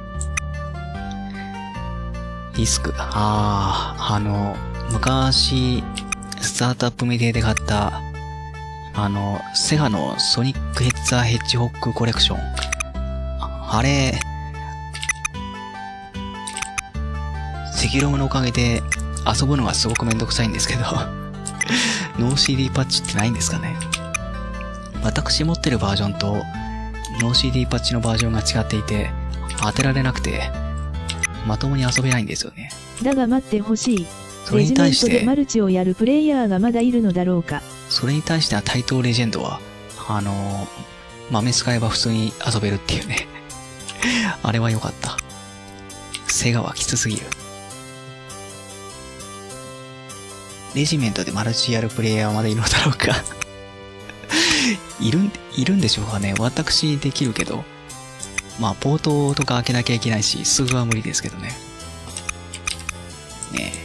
ディスク、昔、スタートアップメディアで買った、セガのソニックヘッザーヘッジホックコレクション。あれ、赤狼のおかげで遊ぶのがすごくめんどくさいんですけど、ノー CD パッチってないんですかね。私持ってるバージョンとノー CD パッチのバージョンが違っていて、当てられなくて、まともに遊べないんですよね。だが待ってほしい。レジメントでマルチをやるプレイヤーがまだいるのだろうか。それに対しては対等レジェンドは、豆使えば普通に遊べるっていうね。あれは良かった。セガはきつすぎる。レジメントでマルチやるプレイヤーはまだいるのだろうか。いるんでしょうかね。私できるけど。まあ、ポートとか開けなきゃいけないし、すぐは無理ですけどね。ねえ。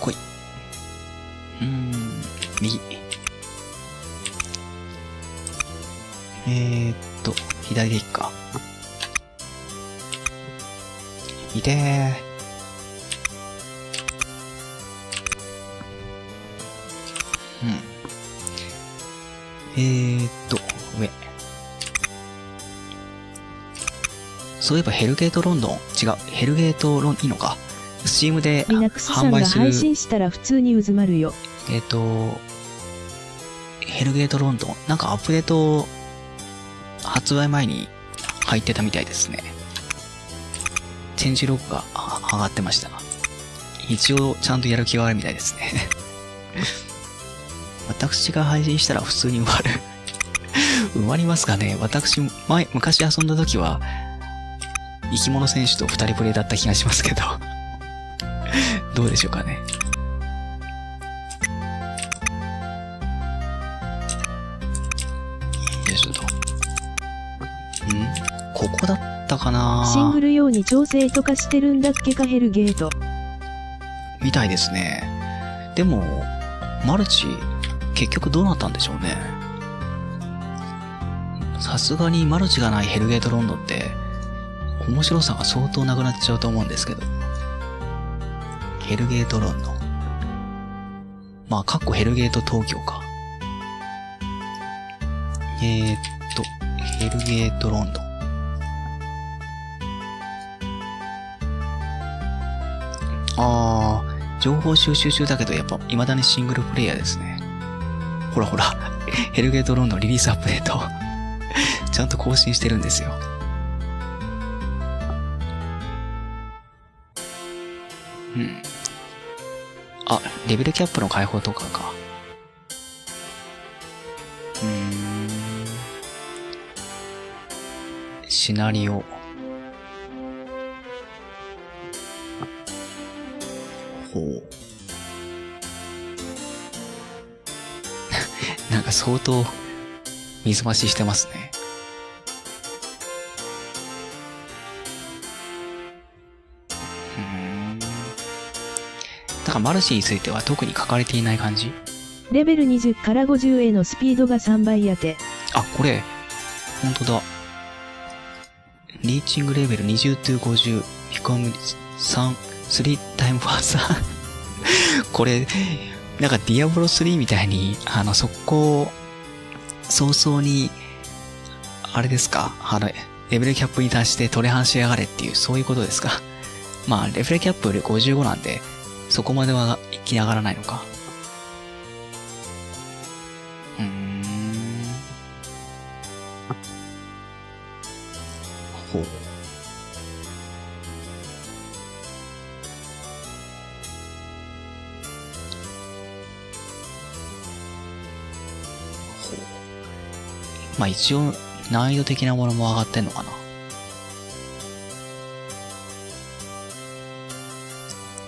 来い。右。左でいっか。いてー。上。そういえばヘルゲートロンドン、違う、ヘルゲートロン、いいのか。スチームで販売する。配信したら普通に渦まるよ。ヘルゲートロンドン、なんかアップデート発売前に入ってたみたいですね。チェンジログが上がってました。一応ちゃんとやる気があるみたいですね。私が配信したら普通に埋まる。埋まりますかね。私、昔遊んだ時は、生き物選手と二人プレイだった気がしますけど。どうでしょうかね。よいしょと。ここだったかな。シングル用に調整とかしてるんだっけか、ヘルゲート。みたいですね。でも、マルチ、結局どうなったんでしょうね。さすがにマルチがないヘルゲートロンドンって、面白さが相当なくなっちゃうと思うんですけど。ヘルゲートロンドン。まあ、かっこヘルゲート東京か。ヘルゲートロンドン。あー、情報収集中だけど、やっぱ、未だにシングルプレイヤーですね。ほらほら、ヘルゲートロンドンリリースアップデート。ちゃんと更新してるんですよ。あ、レベルキャップの解放とかか。シナリオ。なんか相当水増ししてますね。だからマルチについては特に書かれていない感じ。レベル20から50へのスピードが3倍当て。あ、これ本当だ。リーチングレベル20 to 50 become 3 time faster これなんかディアブロ3みたいに速攻早々にあれですか、レベルキャップに達してトレハンしやがれっていう、そういうことですか。まあレベルキャップより55なんで、そこまでは行き上がらないのか。ほう。まあ一応難易度的なものも上がってんのかな。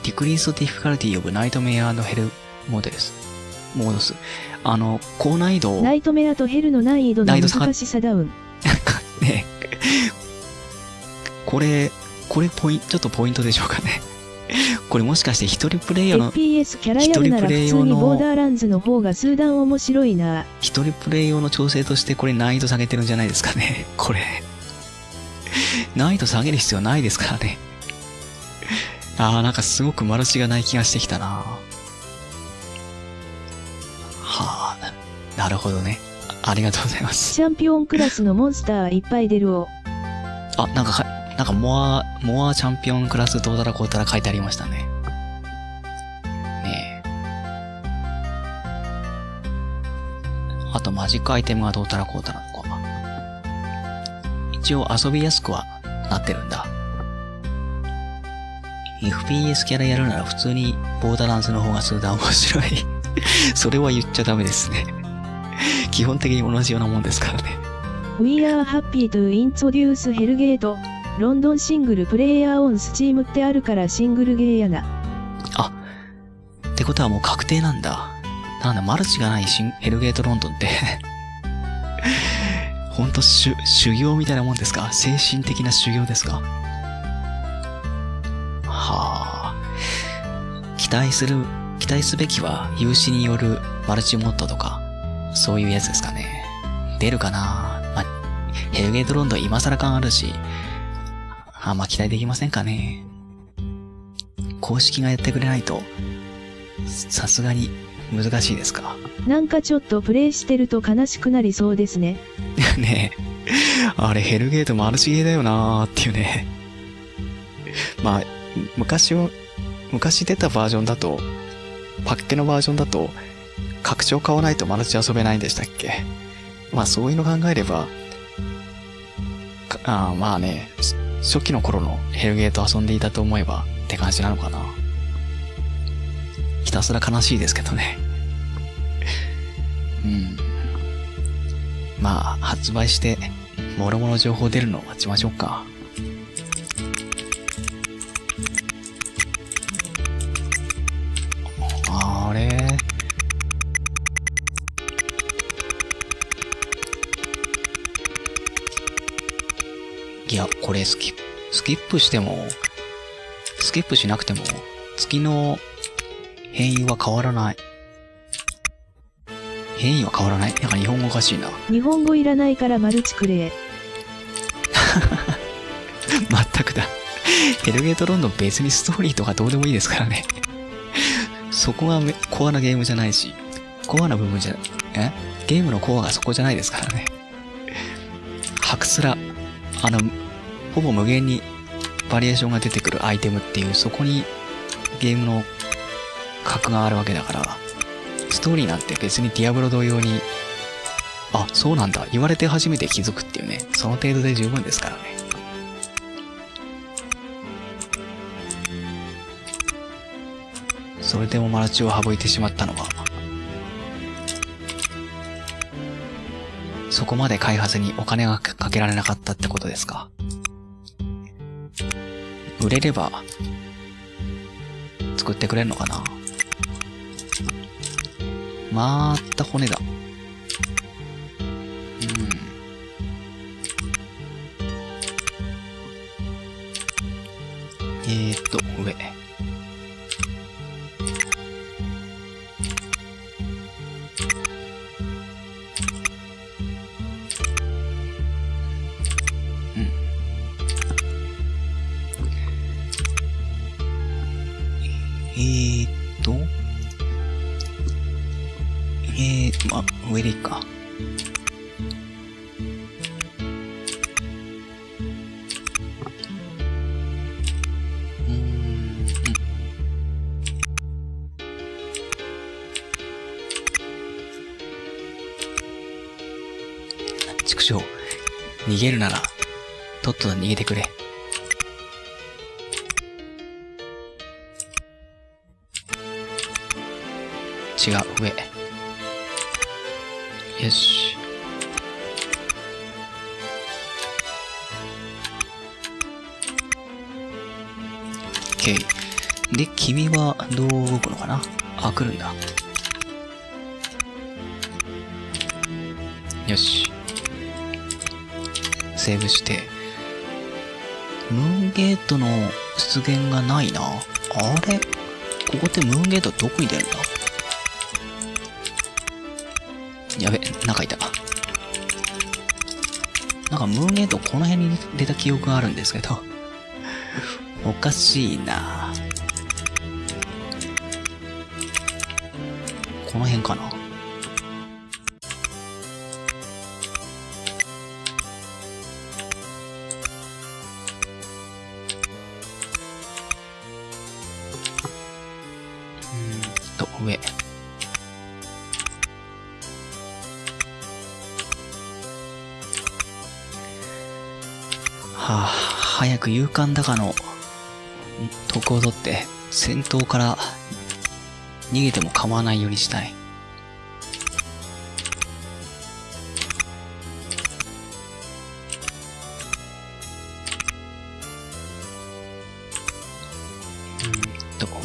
ディクリースディフィカルティーオブナイトメアのヘルモードです。高難易度。ナイトメアとヘルの難易度の難しさダウン。なんかね、これちょっとポイントでしょうかね。これもしかして一人プレイ用の、FPS キャラやるなら普通にボーダーランズの方が数段面白いな。一人プレイ用の調整としてこれ難易度下げてるんじゃないですかね。これ。難易度下げる必要ないですからね。ああ、なんかすごくマルチがない気がしてきたな。はあ、なるほどね。ありがとうございます。チャンピオンクラスのモンスターいっぱい出るを。あ、なんかなんかモアチャンピオンクラスどうたらこうたら書いてありましたね。ねえ。あとマジックアイテムがどうたらこうたらとか。一応遊びやすくはなってるんだ。FPS キャラやるなら普通にボーダーランスの方が数段面白い。それは言っちゃダメですね。基本的に同じようなもんですからね。We are happy to introduce Hellgate. ロンドンシングルプレイヤーオンスチームってあるからシングルゲーやな。あ、ってことはもう確定なんだ。なんだ、マルチがないHellgate ロンドンって。ほんと修行みたいなもんですか？精神的な修行ですか？はあ、期待すべきは有志によるマルチモッドとか、そういうやつですかね。出るかな？まあ、ヘルゲートロンドン今更感あるし、あんま期待できませんかね。公式がやってくれないと、さすがに難しいですか。なんかちょっとプレイしてると悲しくなりそうですね。ねえ、あれヘルゲートマルチゲーだよなーっていうね。まあ、昔出たバージョンだと、パッケのバージョンだと、拡張買わないとマルチ遊べないんでしたっけ？まあそういうの考えれば、まあね、初期の頃のヘルゲート遊んでいたと思えばって感じなのかな。ひたすら悲しいですけどね。うん。まあ、発売して、もろもろ情報出るのを待ちましょうか。あれ？いや、これスキップしても、スキップしなくても、月の変異は変わらない。変異は変わらない。なんか日本語おかしいな。日本語いらないからマルチくれ。全くだ。ヘルゲートロンドン別にストーリーとかどうでもいいですからね。そこがコアなゲームじゃないし、コアな部分じゃ、ゲームのコアがそこじゃないですからね。ハクスラ、ほぼ無限にバリエーションが出てくるアイテムっていう、そこにゲームの核があるわけだから、ストーリーなんて別にディアブロ同様に、あ、そうなんだ、言われて初めて気づくっていうね、その程度で十分ですからね。それでもマルチを省いてしまったのは、そこまで開発にお金がかけられなかったってことですか。売れれば、作ってくれるのかな。まーった骨だ。うん。上。上でいっか。畜生、逃げるならとっとと逃げてくれ。違う、上。よし。OK。で、君はどう動くのかな？あ、来るんだ。よし。セーブして。ムーンゲートの出現がないな。あれ？ここってムーンゲートどこに出るんだ？やべ、中いた。なんかムーンゲートこの辺に出た記憶があるんですけど。おかしいな。この辺かな。と上。はあ、早く勇敢だかの徳を取って戦闘から逃げても構わないようにしたい。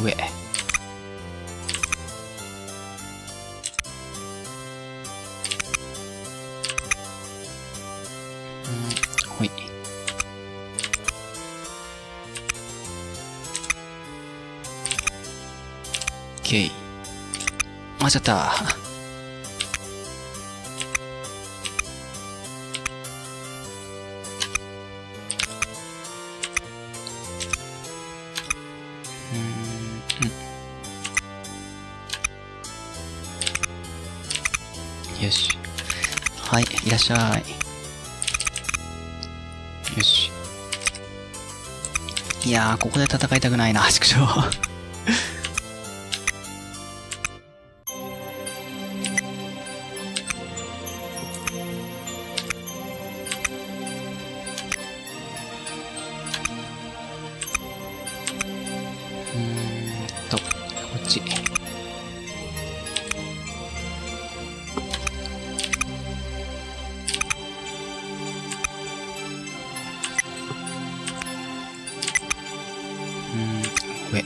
上。ほい。OK。間違った。よし。はい、いらっしゃい。よし。いやー、ここで戦いたくないな、縮小。こっち。上。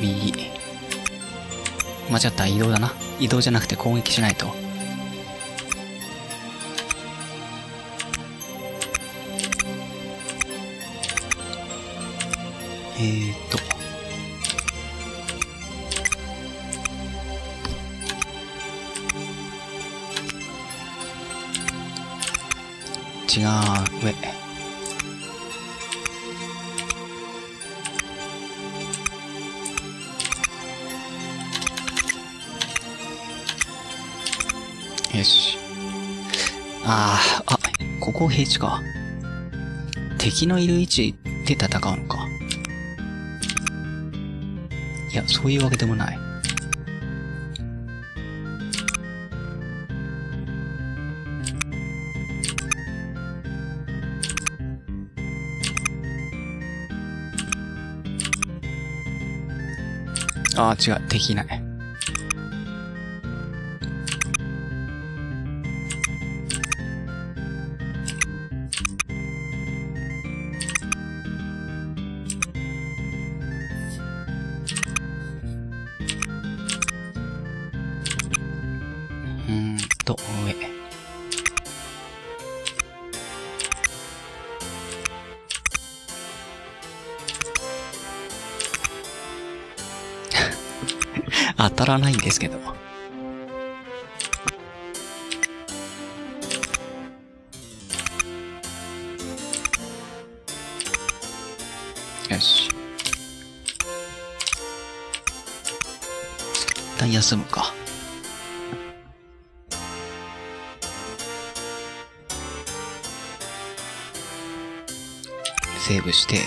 右。間違った、移動だな。移動じゃなくて攻撃しないと。違う、上。よし。あ、ここ平地か。敵のいる位置で戦うのか。いや、そういうわけでもない。ああ、違う、敵いない。上。当たらないんですけど。よし。一旦休むか。セーブして。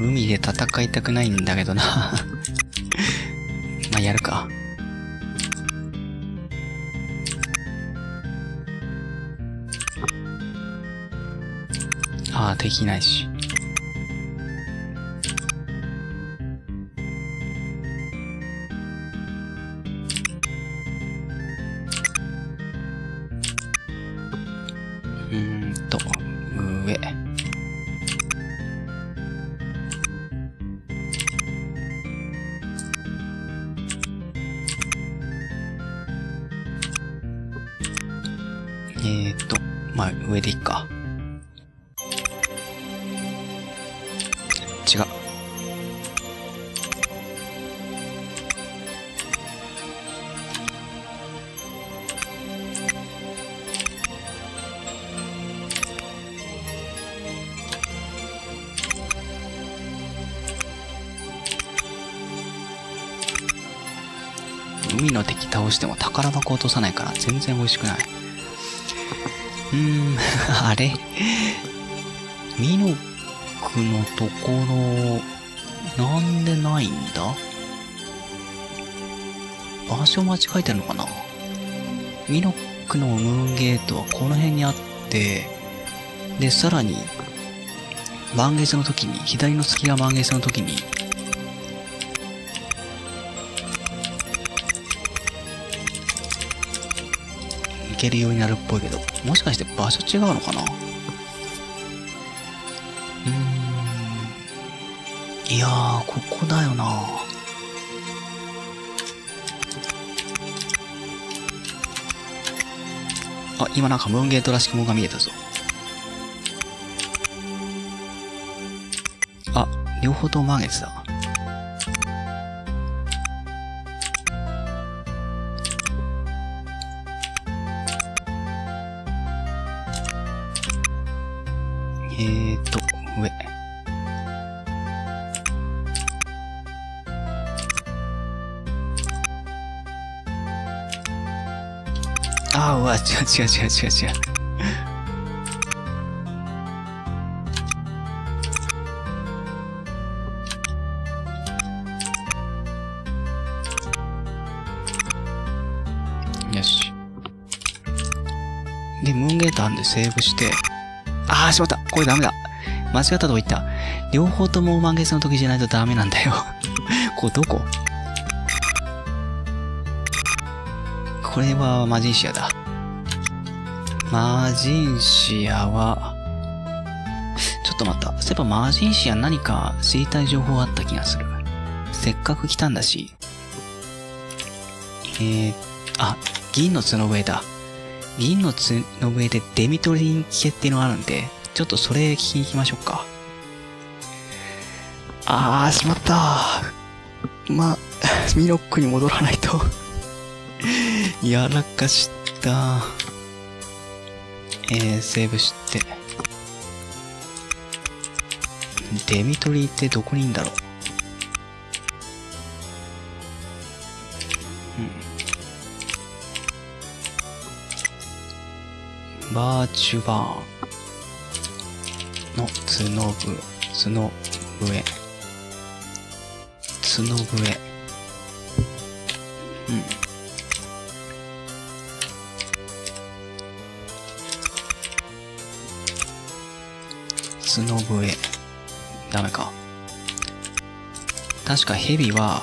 海で戦いたくないんだけどな。まあ、やるか。ああ、敵いないし。上。まあ、上でいっか。違う。海の敵倒しても宝箱落とさないから全然美味しくない。あれミノクのところ、なんでないんだ？場所間違えてるのかな？ミノクのムーンゲートはこの辺にあって、で、さらに、満月の時に、左の月が満月の時に、行けるようになるっぽいけど、もしかして場所違うのかな？いやー、ここだよな。あ、今なんかムーンゲートらしきものが見えたぞ。あ、両方とも満月だ。上。ああ、うわ、違う。よし。で、ムーンゲートあるんでセーブして。ああ、しまった。これダメだ。間違ったとこ行った。両方とも満月の時じゃないとダメなんだよ。これどこ？これはマジンシアだ。マジンシアは、ちょっと待った。そういえばマジンシア何か知りたい情報あった気がする。せっかく来たんだし。あ、銀の角笛だ。銀の角笛でデミトリン系っていうのがあるんで、ちょっとそれ聞きに行きましょうか。あー、しまったー。まあ、ミノックに戻らないと。やらかした。セーブして。デミトリーってどこにいんだろう。バーチュバーン。の角笛。角笛。ダメか。確か蛇は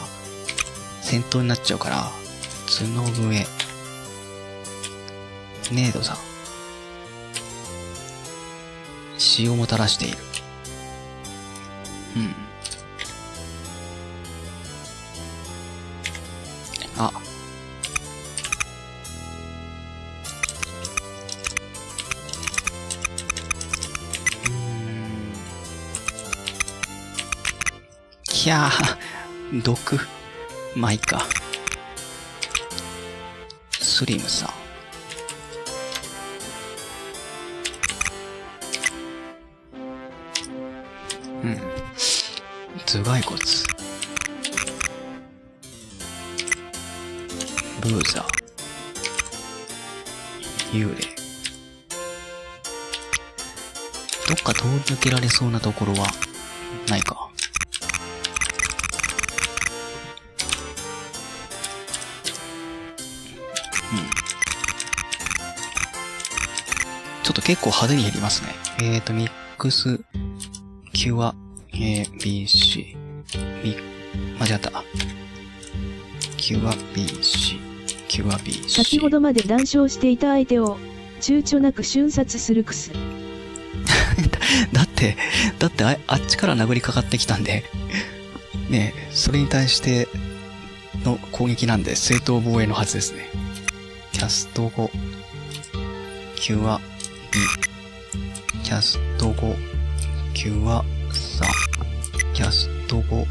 戦闘になっちゃうから、角笛。ネードさん。血をもたらしている。あ。いやー、毒。まあいいか。スリムさん。頭蓋骨。ブーザー。幽霊。どっか通り抜けられそうなところはないか。ちょっと結構派手に減りますね。ミックス、キュア、A, B, C, B、間違った。キュア B, C、キュア B、C。先ほどまで談笑していた相手を、躊躇なく瞬殺するクス。だってあっちから殴りかかってきたんで、ねえ、それに対しての攻撃なんで、正当防衛のはずですね。キャスト5、キュア B、キャスト5、キュア 3、キャスト5、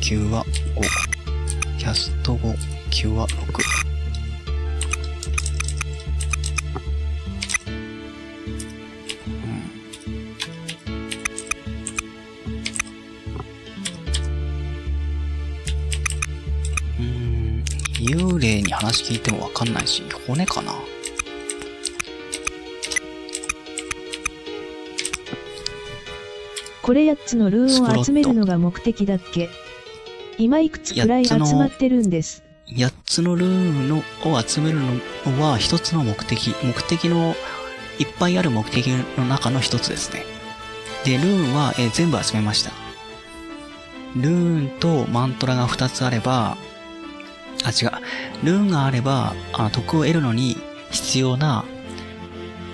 9は5、キャスト5、9は6。幽霊に話聞いてもわかんないし、骨かな。これ8つのルーを集めるのが目的だっけ？今いくつくらい集まってるんです？8つのルーのを集めるのは1つの目的。いっぱいある目的の中の1つですね。で、ルーンは、全部集めました。ルーンとマントラが2つあれば、あ、違う。ルーンがあれば、徳を得るのに必要な、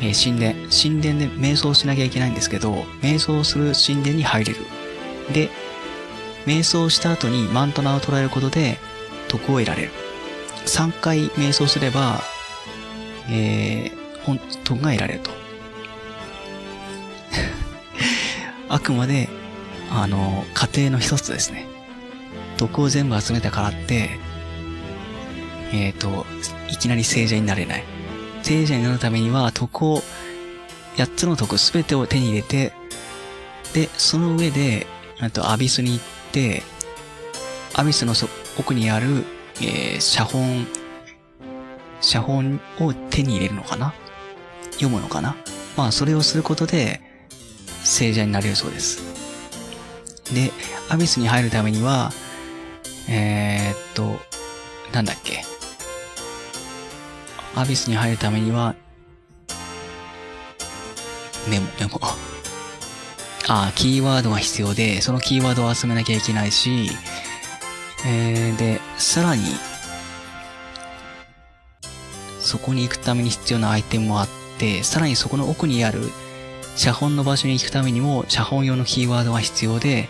神殿で瞑想しなきゃいけないんですけど、瞑想する神殿に入れる。で、瞑想した後にマントラを捉えることで、徳を得られる。3回瞑想すれば、徳が得られると。あくまで、過程の一つですね。徳を全部集めたからって、いきなり聖者になれない。聖者になるためには、徳を、8つの徳すべてを手に入れて、で、その上で、アビスに行って、アビスの奥にある、写本を手に入れるのかな？読むのかな？まあ、それをすることで、聖者になれるそうです。で、アビスに入るためには、なんだっけ。アビスに入るためには、メモ。キーワードが必要で、そのキーワードを集めなきゃいけないし、で、さらに、そこに行くために必要なアイテムもあって、さらにそこの奥にある、写本の場所に行くためにも、写本用のキーワードが必要で、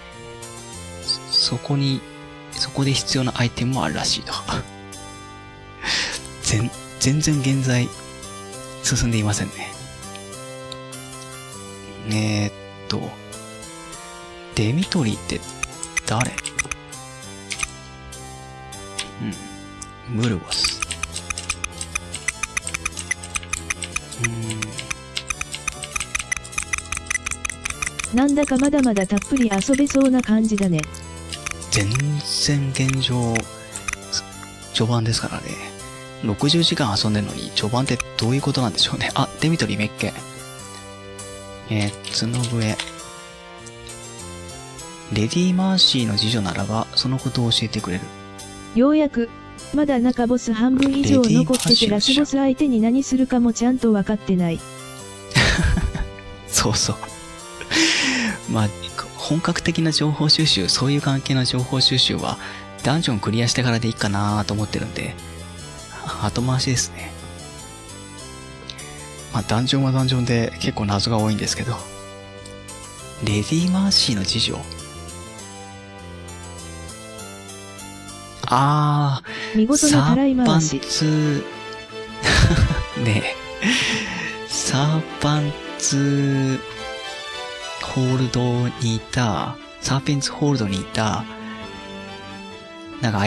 そこで必要なアイテムもあるらしいと。全然現在、進んでいませんね。デミトリーって誰？うん。ブルゴス。なんだかまだまだたっぷり遊べそうな感じだね。全然現状、序盤ですからね。60時間遊んでるのに、序盤ってどういうことなんでしょうね。あ、デミトリーメッケ。角笛。レディ・マーシーの次女ならば、そのことを教えてくれる。ようやく、まだ中ボス半分以上残っててラスボス相手に何するかもちゃんと分かってない。そうそう。まあ、本格的な情報収集、そういう関係の情報収集は、ダンジョンクリアしてからでいいかなと思ってるんで、後回しですね。まあ、ダンジョンはダンジョンで結構謎が多いんですけど。レディ・マーシーの事情。見事なたらい回し。ねえ。サーパンツホールドにいた、サーペンツホールドにいた、なんか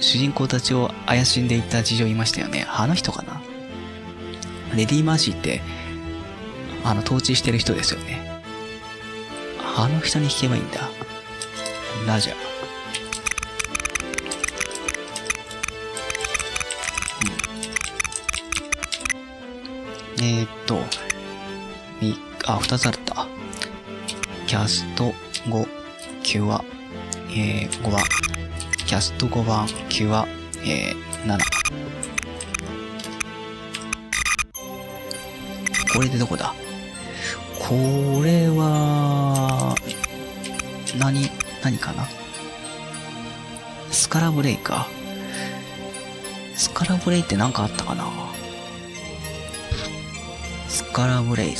主人公たちを怪しんでいた事情いましたよね。あの人かな？レディ・マーシーって、統治してる人ですよね。あの人に聞けばいいんだ。ラジャー。うん、2つあった。キャスト5、9話、5話、キャスト5番、9話、7。これでどこだ？これは、何かな？スカラブレイか。スカラブレイって何かあったかな？スカラブレイ。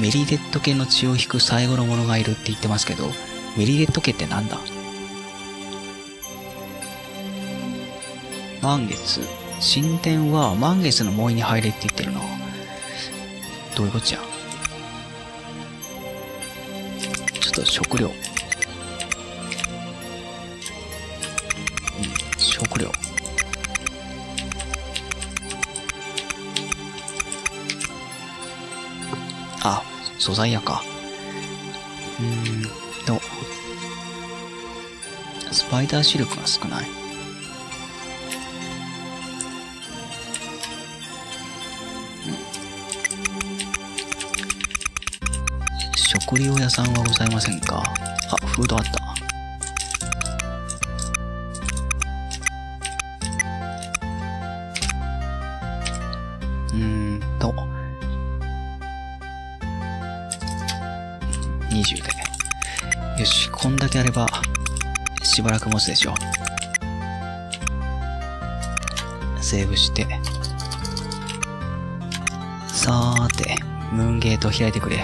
メリデット家の血を引く最後の者がいるって言ってますけど、メリデット家ってなんだ？満月。神殿は満月の門に入れって言ってるな。どういうことじゃん。ちょっと食料。うん、食料。素材やか。スパイダーシルクが少ない。食料屋さんはございませんか。あ、フードあった。20で。よし、こんだけあれば、しばらく持つでしょう。セーブして。さーて、ムーンゲートを開いてくれ。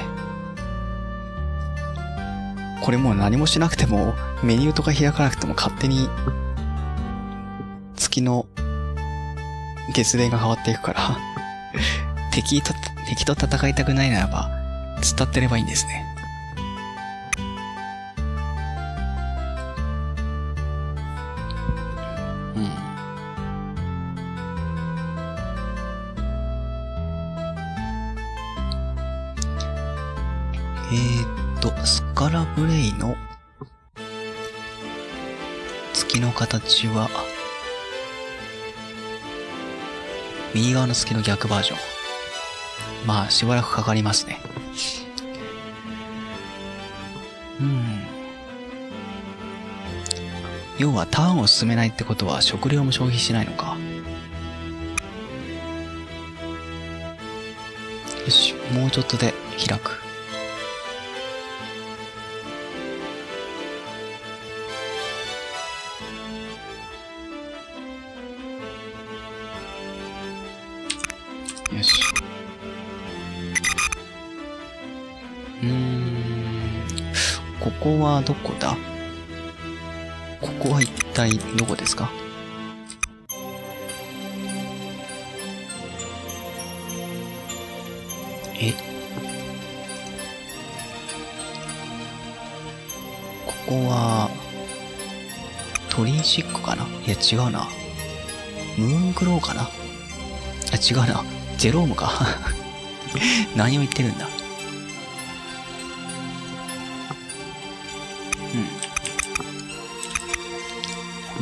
これもう何もしなくても、メニューとか開かなくても勝手に、月の月齢が変わっていくから敵と戦いたくないならば、伝ってればいいんですね。スカラブレイの月の形は、右側の月の逆バージョン。まあ、しばらくかかりますね。要は、ターンを進めないってことは、食料も消費しないのか。よし、もうちょっとで開く。よし。ここはどこだ？ここは一体どこですか？ここは、トリーシックかな？いや、違うな。ムーングローかな？あ、違うな。ジェロームか何を言ってるんだ。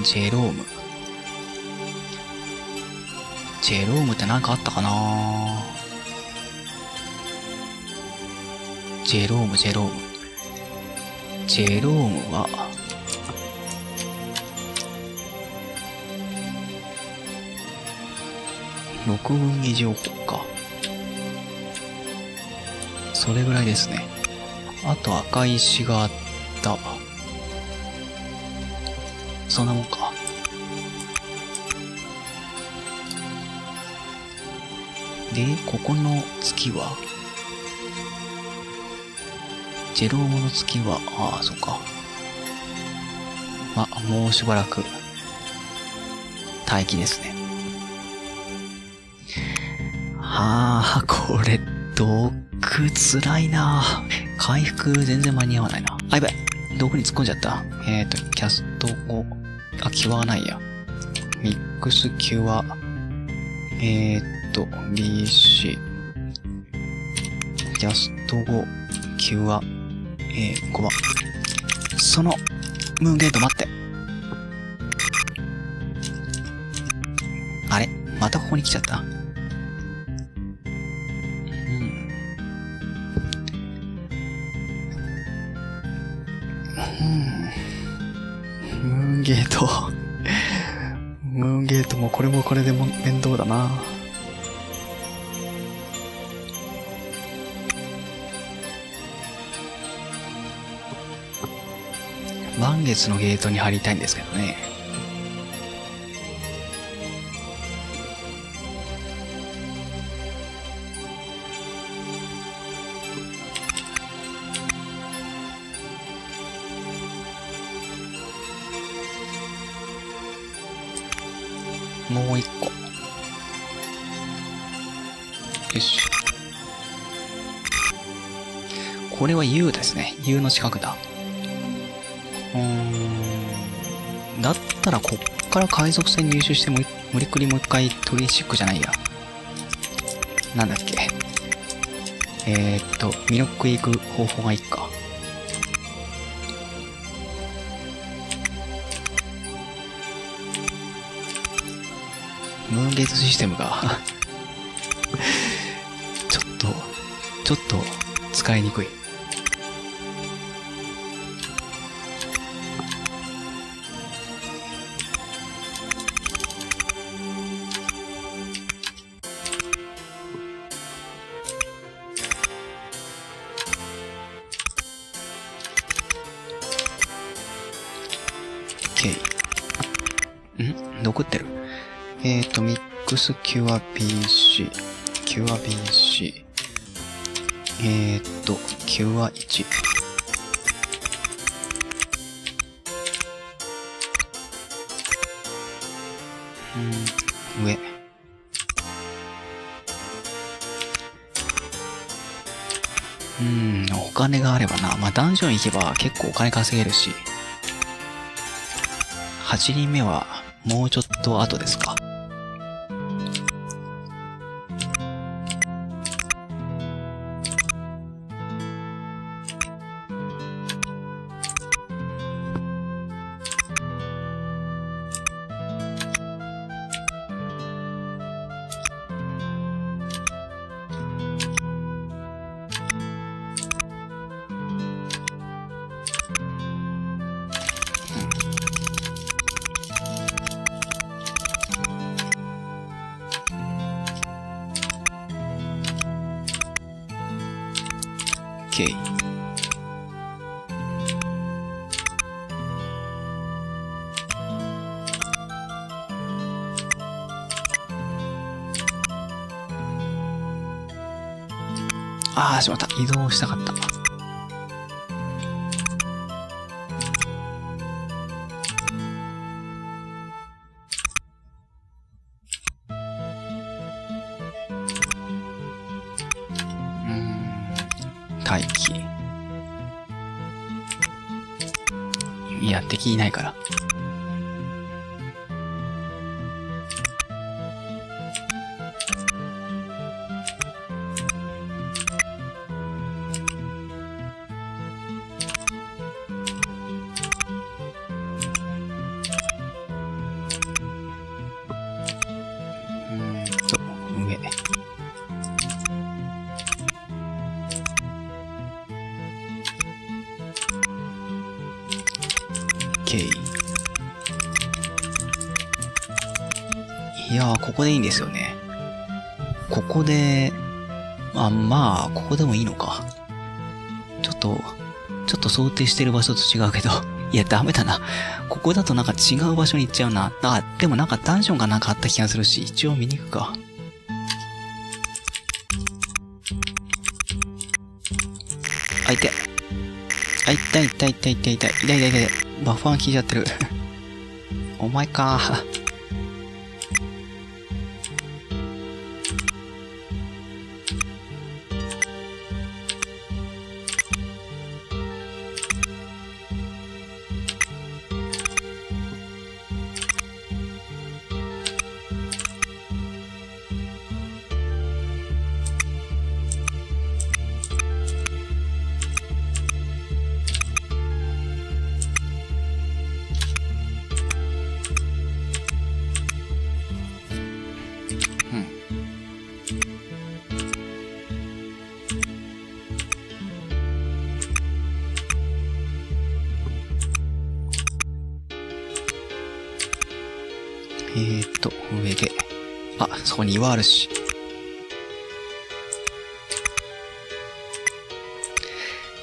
ジェロームって何かあったかな。ジェロームは、6分岐情報か。それぐらいですね。あと赤い石があった。そんなもんか。で、ここの月は、ジェロームの月は、ああ、そっか。まあ、もうしばらく、待機ですね。ああ、これ、毒辛いな。回復全然間に合わないな。あ、やばい。毒に突っ込んじゃった。キャストを、あ、キュアないや。ミックスキュア、BC。キャストを、キュア、5番。その、ムーンゲート待って。あれ？またここに来ちゃった。ムーンゲートもこれもこれでも面倒だな。満月のゲートに入りたいんですけどね。もう一個。よし。これは U ですね。U の近くだ。だったら、こっから海賊船入手しても、無理くりもう一回トリーシックじゃないや。なんだっけ。ミロックへ行く方法がいいか。ムーンゲートシステムが、ちょっと使いにくい。キュア PC、キュア PC、キュア1。上。お金があればな。まあ、ダンジョン行けば結構お金稼げるし。8人目はもうちょっと後ですか。ああ、しまった。移動したかった。待機。いや、敵いないから。いやー、ここでいいんですよね。ここで、まあ、ここでもいいのか。ちょっと想定してる場所と違うけど。いや、ダメだな。ここだとなんか違う場所に行っちゃうな。あ、でもなんかダンジョンがなんかあった気がするし、一応見に行くか。あ、痛い。あ、痛い。バッファー効いちゃってる。お前かー。上で。あ、そこに岩あるし。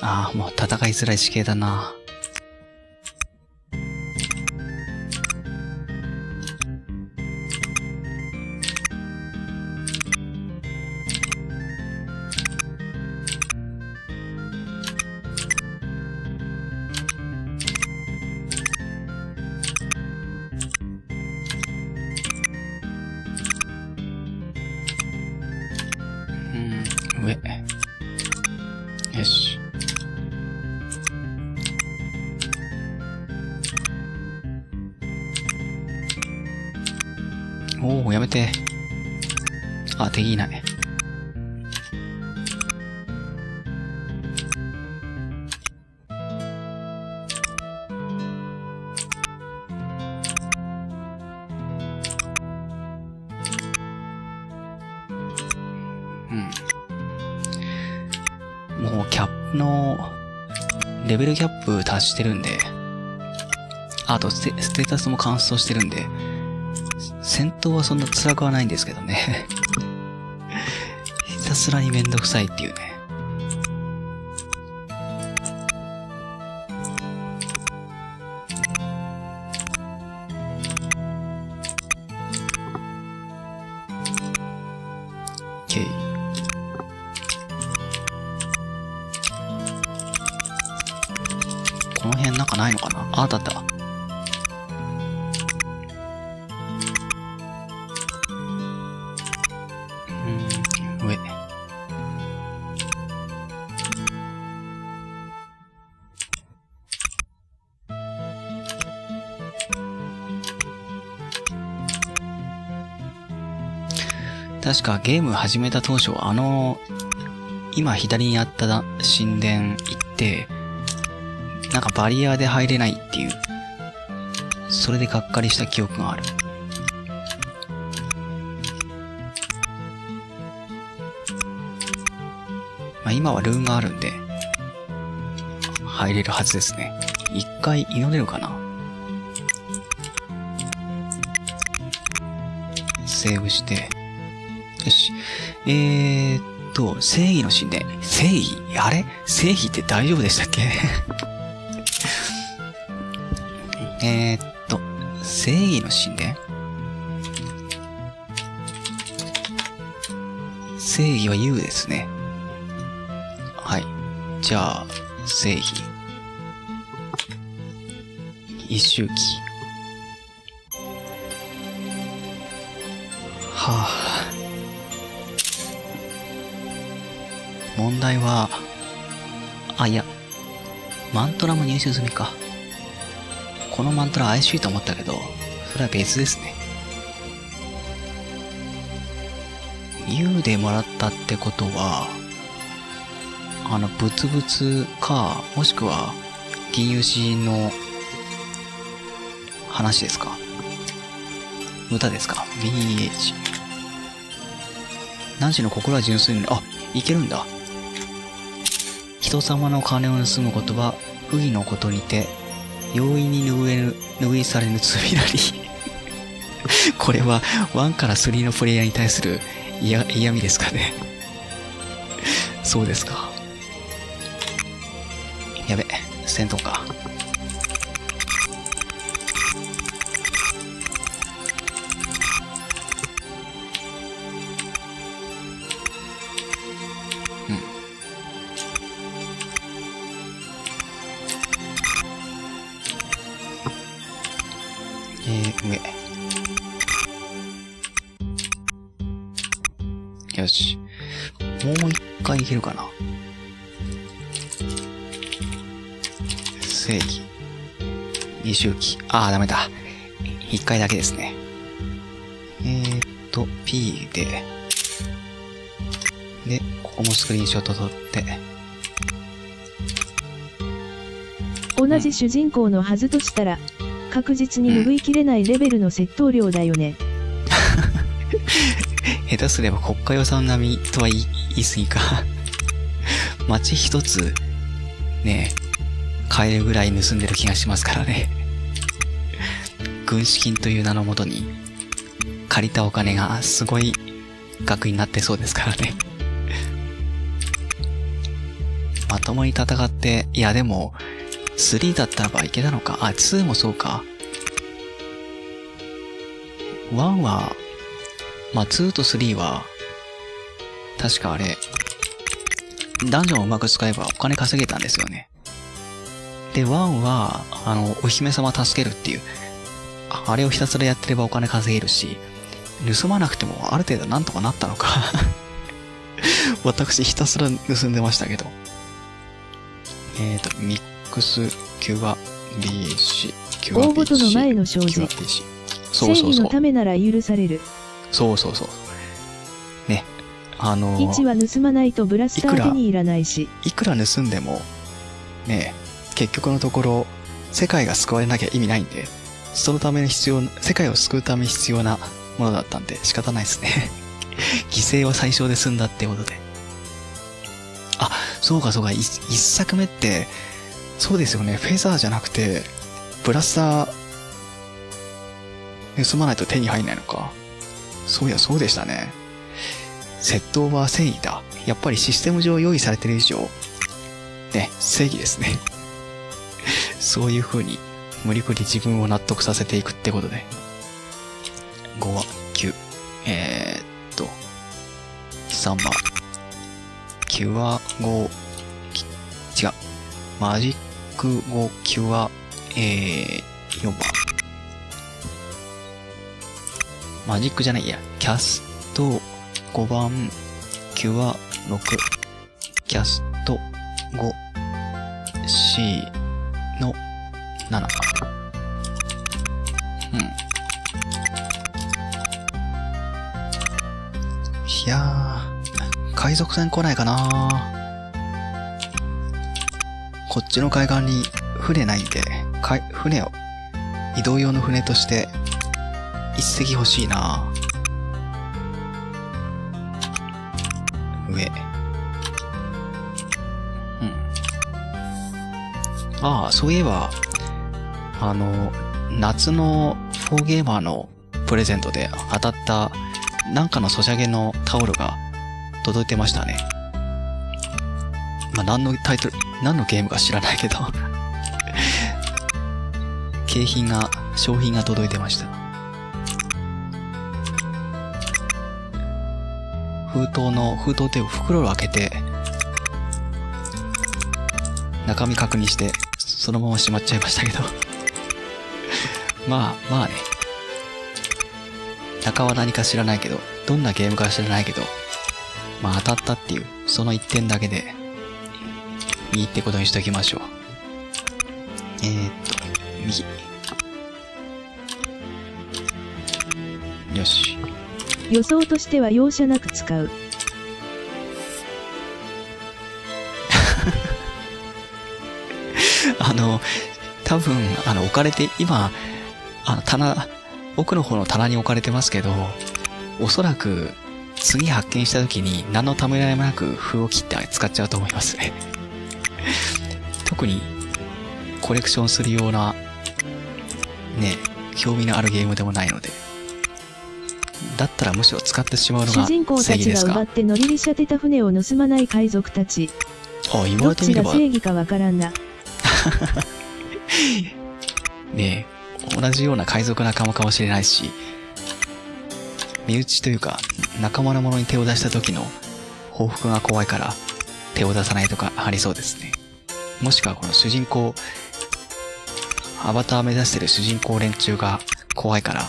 ああ、もう戦いづらい地形だな。よし。おお、やめて。あ、敵いない。のレベルキャップ達してるんで、あとステータスも完走してるんで、戦闘はそんな辛くはないんですけどね。ひたすらにめんどくさいっていうね。この辺なんかないのかなあ、あったあった。上。確かゲーム始めた当初、今左にあった神殿行って、なんかバリアで入れないっていう。それでがっかりした記憶がある。まあ今はルーンがあるんで、入れるはずですね。一回祈れるかな。セーブして。よし。正義の神殿。正義？あれ？正義って大丈夫でしたっけ正義の神殿？正義は U ですね。はい。じゃあ、正義。一周期。はあ。問題は、いや、マントラも入手済みか。このマントラ怪しいと思ったけど、それは別ですね。U でもらったってことは、ブツブツか、もしくは、銀融資の話ですか。歌ですか。BH。何時の心は純粋に、いけるんだ。人様の金を盗むことは、不義のことにて、容易に拭いされぬ罪なり。これは、1から3のプレイヤーに対する嫌味ですかね。そうですか。やべ、戦闘か。よし。もう一回いけるかな。正義。二周期。ダメだ。一回だけですね。P で。で、ここもスクリーンショット撮って。同じ主人公のはずとしたら、確実に拭いきれないレベルの窃盗量だよね。下手すれば国家予算並みとは言い過ぎか。街一つ、ね、買えるぐらい盗んでる気がしますからね。軍資金という名のもとに、借りたお金がすごい額になってそうですからね。まともに戦って、いやでも、3だったらばいけたのか。2もそうか。1は、2と3は、確かあれ、ダンジョンをうまく使えばお金稼げたんですよね。で、1は、お姫様助けるっていう、あれをひたすらやってればお金稼げるし、盗まなくてもある程度なんとかなったのか。私ひたすら盗んでましたけど。ミックス、キュア、BC、キュア、BC。大ごとの前の正直。そうそうそう。正義のためなら許される。そうそうそう。ね。1は盗まないとブラスター手にいらないし。いくら盗んでも、ね、結局のところ、世界が救われなきゃ意味ないんで、そのために必要な、世界を救うために必要なものだったんで仕方ないですね。犠牲は最小で済んだってことで。そうかそうか、1作目って、そうですよね、フェザーじゃなくて、ブラスター、盗まないと手に入んないのか。そういや、そうでしたね。窃盗は繊維だ。やっぱりシステム上用意されてる以上、ね、正義ですね。そういう風に、無理くり自分を納得させていくってことで。5は9。3番。キュア5、違う。マジック5、キュア、4番。マジックじゃないや。キャスト5番、キュア6、キャスト5、C の7。うん。いやー。海賊船来ないかな。こっちの海岸に船ないんで、船を、移動用の船として、一隻欲しいな。上。うん。ああ、そういえば、夏のフォーゲーマーのプレゼントで当たった、なんかのソシャゲのタオルが、届いてましたね。まあ、何のゲームか知らないけど。商品が届いてました。封筒という袋を開けて、中身確認して、そのまましまっちゃいましたけど。まあね。中は何か知らないけど、どんなゲームか知らないけど、まあ当たったっていう、その一点だけで、いいってことにしときましょう。右。よし。予想としては容赦なく使う。多分、置かれて、今、奥の方の棚に置かれてますけど、おそらく、次発見した時に何のためらいもなく封を切って使っちゃうと思いますね。特にコレクションするようなね、興味のあるゲームでもないので。だったらむしろ使ってしまうのが正義ですか。主人公たちが奪って乗りにしゃてた船を盗まない海賊たち。ああ、言われてみれば。どっちが正義かわからんな。ねえ、同じような海賊仲間かもしれないし、身内というか、仲間のものに手を出した時の報復が怖いから手を出さないとかありそうですね。もしくはこの主人公、アバター目指してる主人公連中が怖いから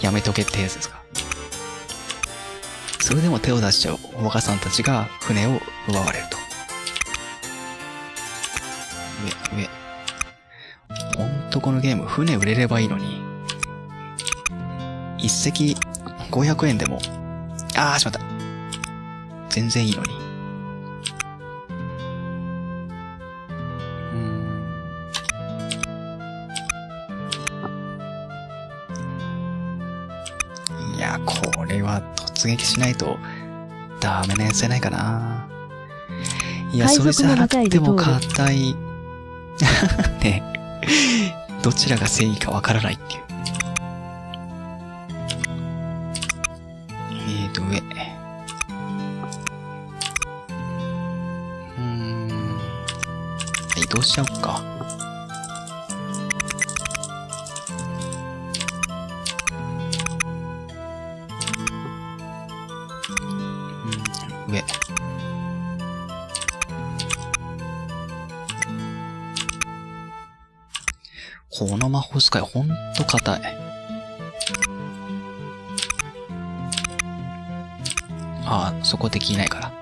やめとけってやつですか。それでも手を出しちゃうお若さんたちが船を奪われると。ほんとこのゲーム、船売れればいいのに。一隻500円でも、あーしまった。全然いいのに。いや、これは突撃しないとダメなやつじゃないかな。いや、それじゃなくても硬い。ね、どちらが正義かわからないっていう。上。移動しちゃおうか。上。この魔法使いほんと硬い。ああ、そこでいないから。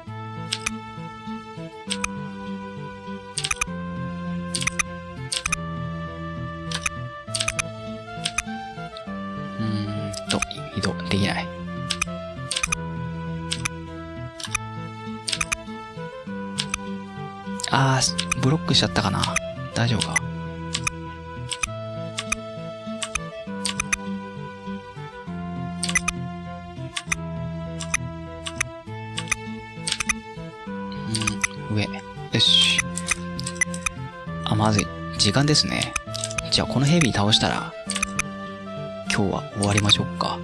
移動できない。ああ、ブロックしちゃったかな。大丈夫か。あ、まずい。時間ですね。じゃあこのヘビー倒したら、今日は終わりましょうか。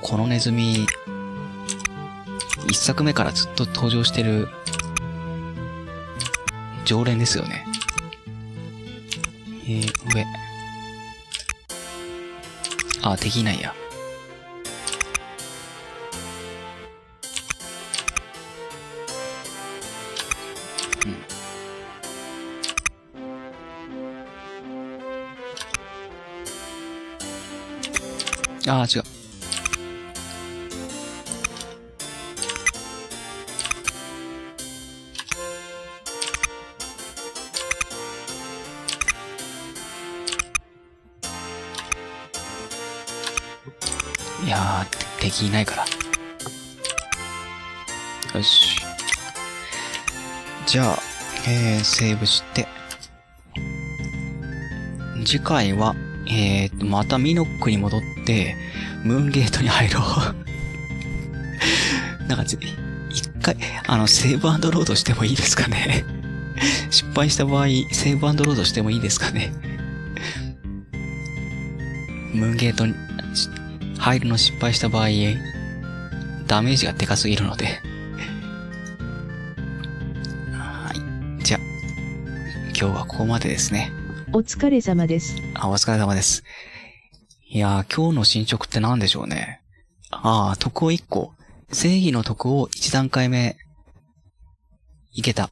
このネズミ、一作目からずっと登場してる、常連ですよね。上。あ、敵いないや。ああ、違う。いやー、敵いないから。よし。じゃあ、セーブして。次回は、またミノックに戻って、ムーンゲートに入ろう。なんか、一回、セーブ&ロードしてもいいですかね。失敗した場合、セーブ&ロードしてもいいですかね。ムーンゲートに入るの失敗した場合、ダメージがでかすぎるので。はい。じゃあ、今日はここまでですね。お疲れ様です。あ、お疲れ様です。いやー、今日の進捗って何でしょうね。あー、徳を1個。正義の徳を1段階目。いけた。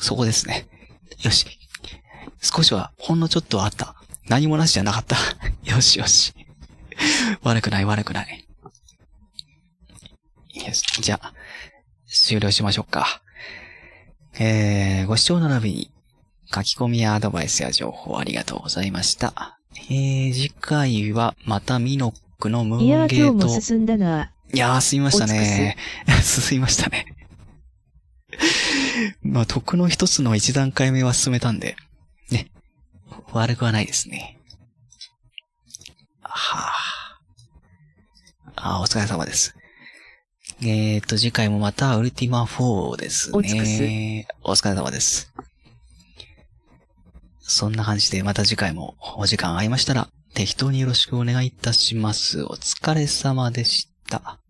そこですね。よし。少しは、ほんのちょっとはあった。何もなしじゃなかった。よしよし。悪くない悪くない。よし。じゃあ、終了しましょうか。ご視聴並びに、書き込みやアドバイスや情報ありがとうございました。次回はまたミノックのムーンゲート。いやー、今日も進んだな。いやー、進みましたね。進みましたね。まあ、徳の一つの一段階目は進めたんで、ね。悪くはないですね。はぁ。あー、お疲れ様です。次回もまたウルティマ4ですね。お疲れ様です。そんな感じでまた次回もお時間合いましたら適当によろしくお願いいたします。お疲れ様でした。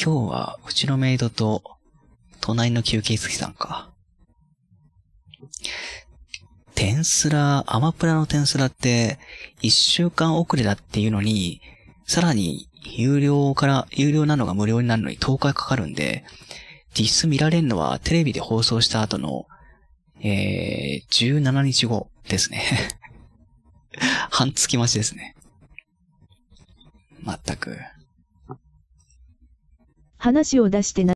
今日はうちのメイドと隣の休憩室さんか。テンスラ、アマプラのテンスラって1週間遅れだっていうのに、さらに有料なのが無料になるのに10日かかるんで、実質見られるのはテレビで放送した後の17日後ですね。半月待ちですね。まったく。話を出してな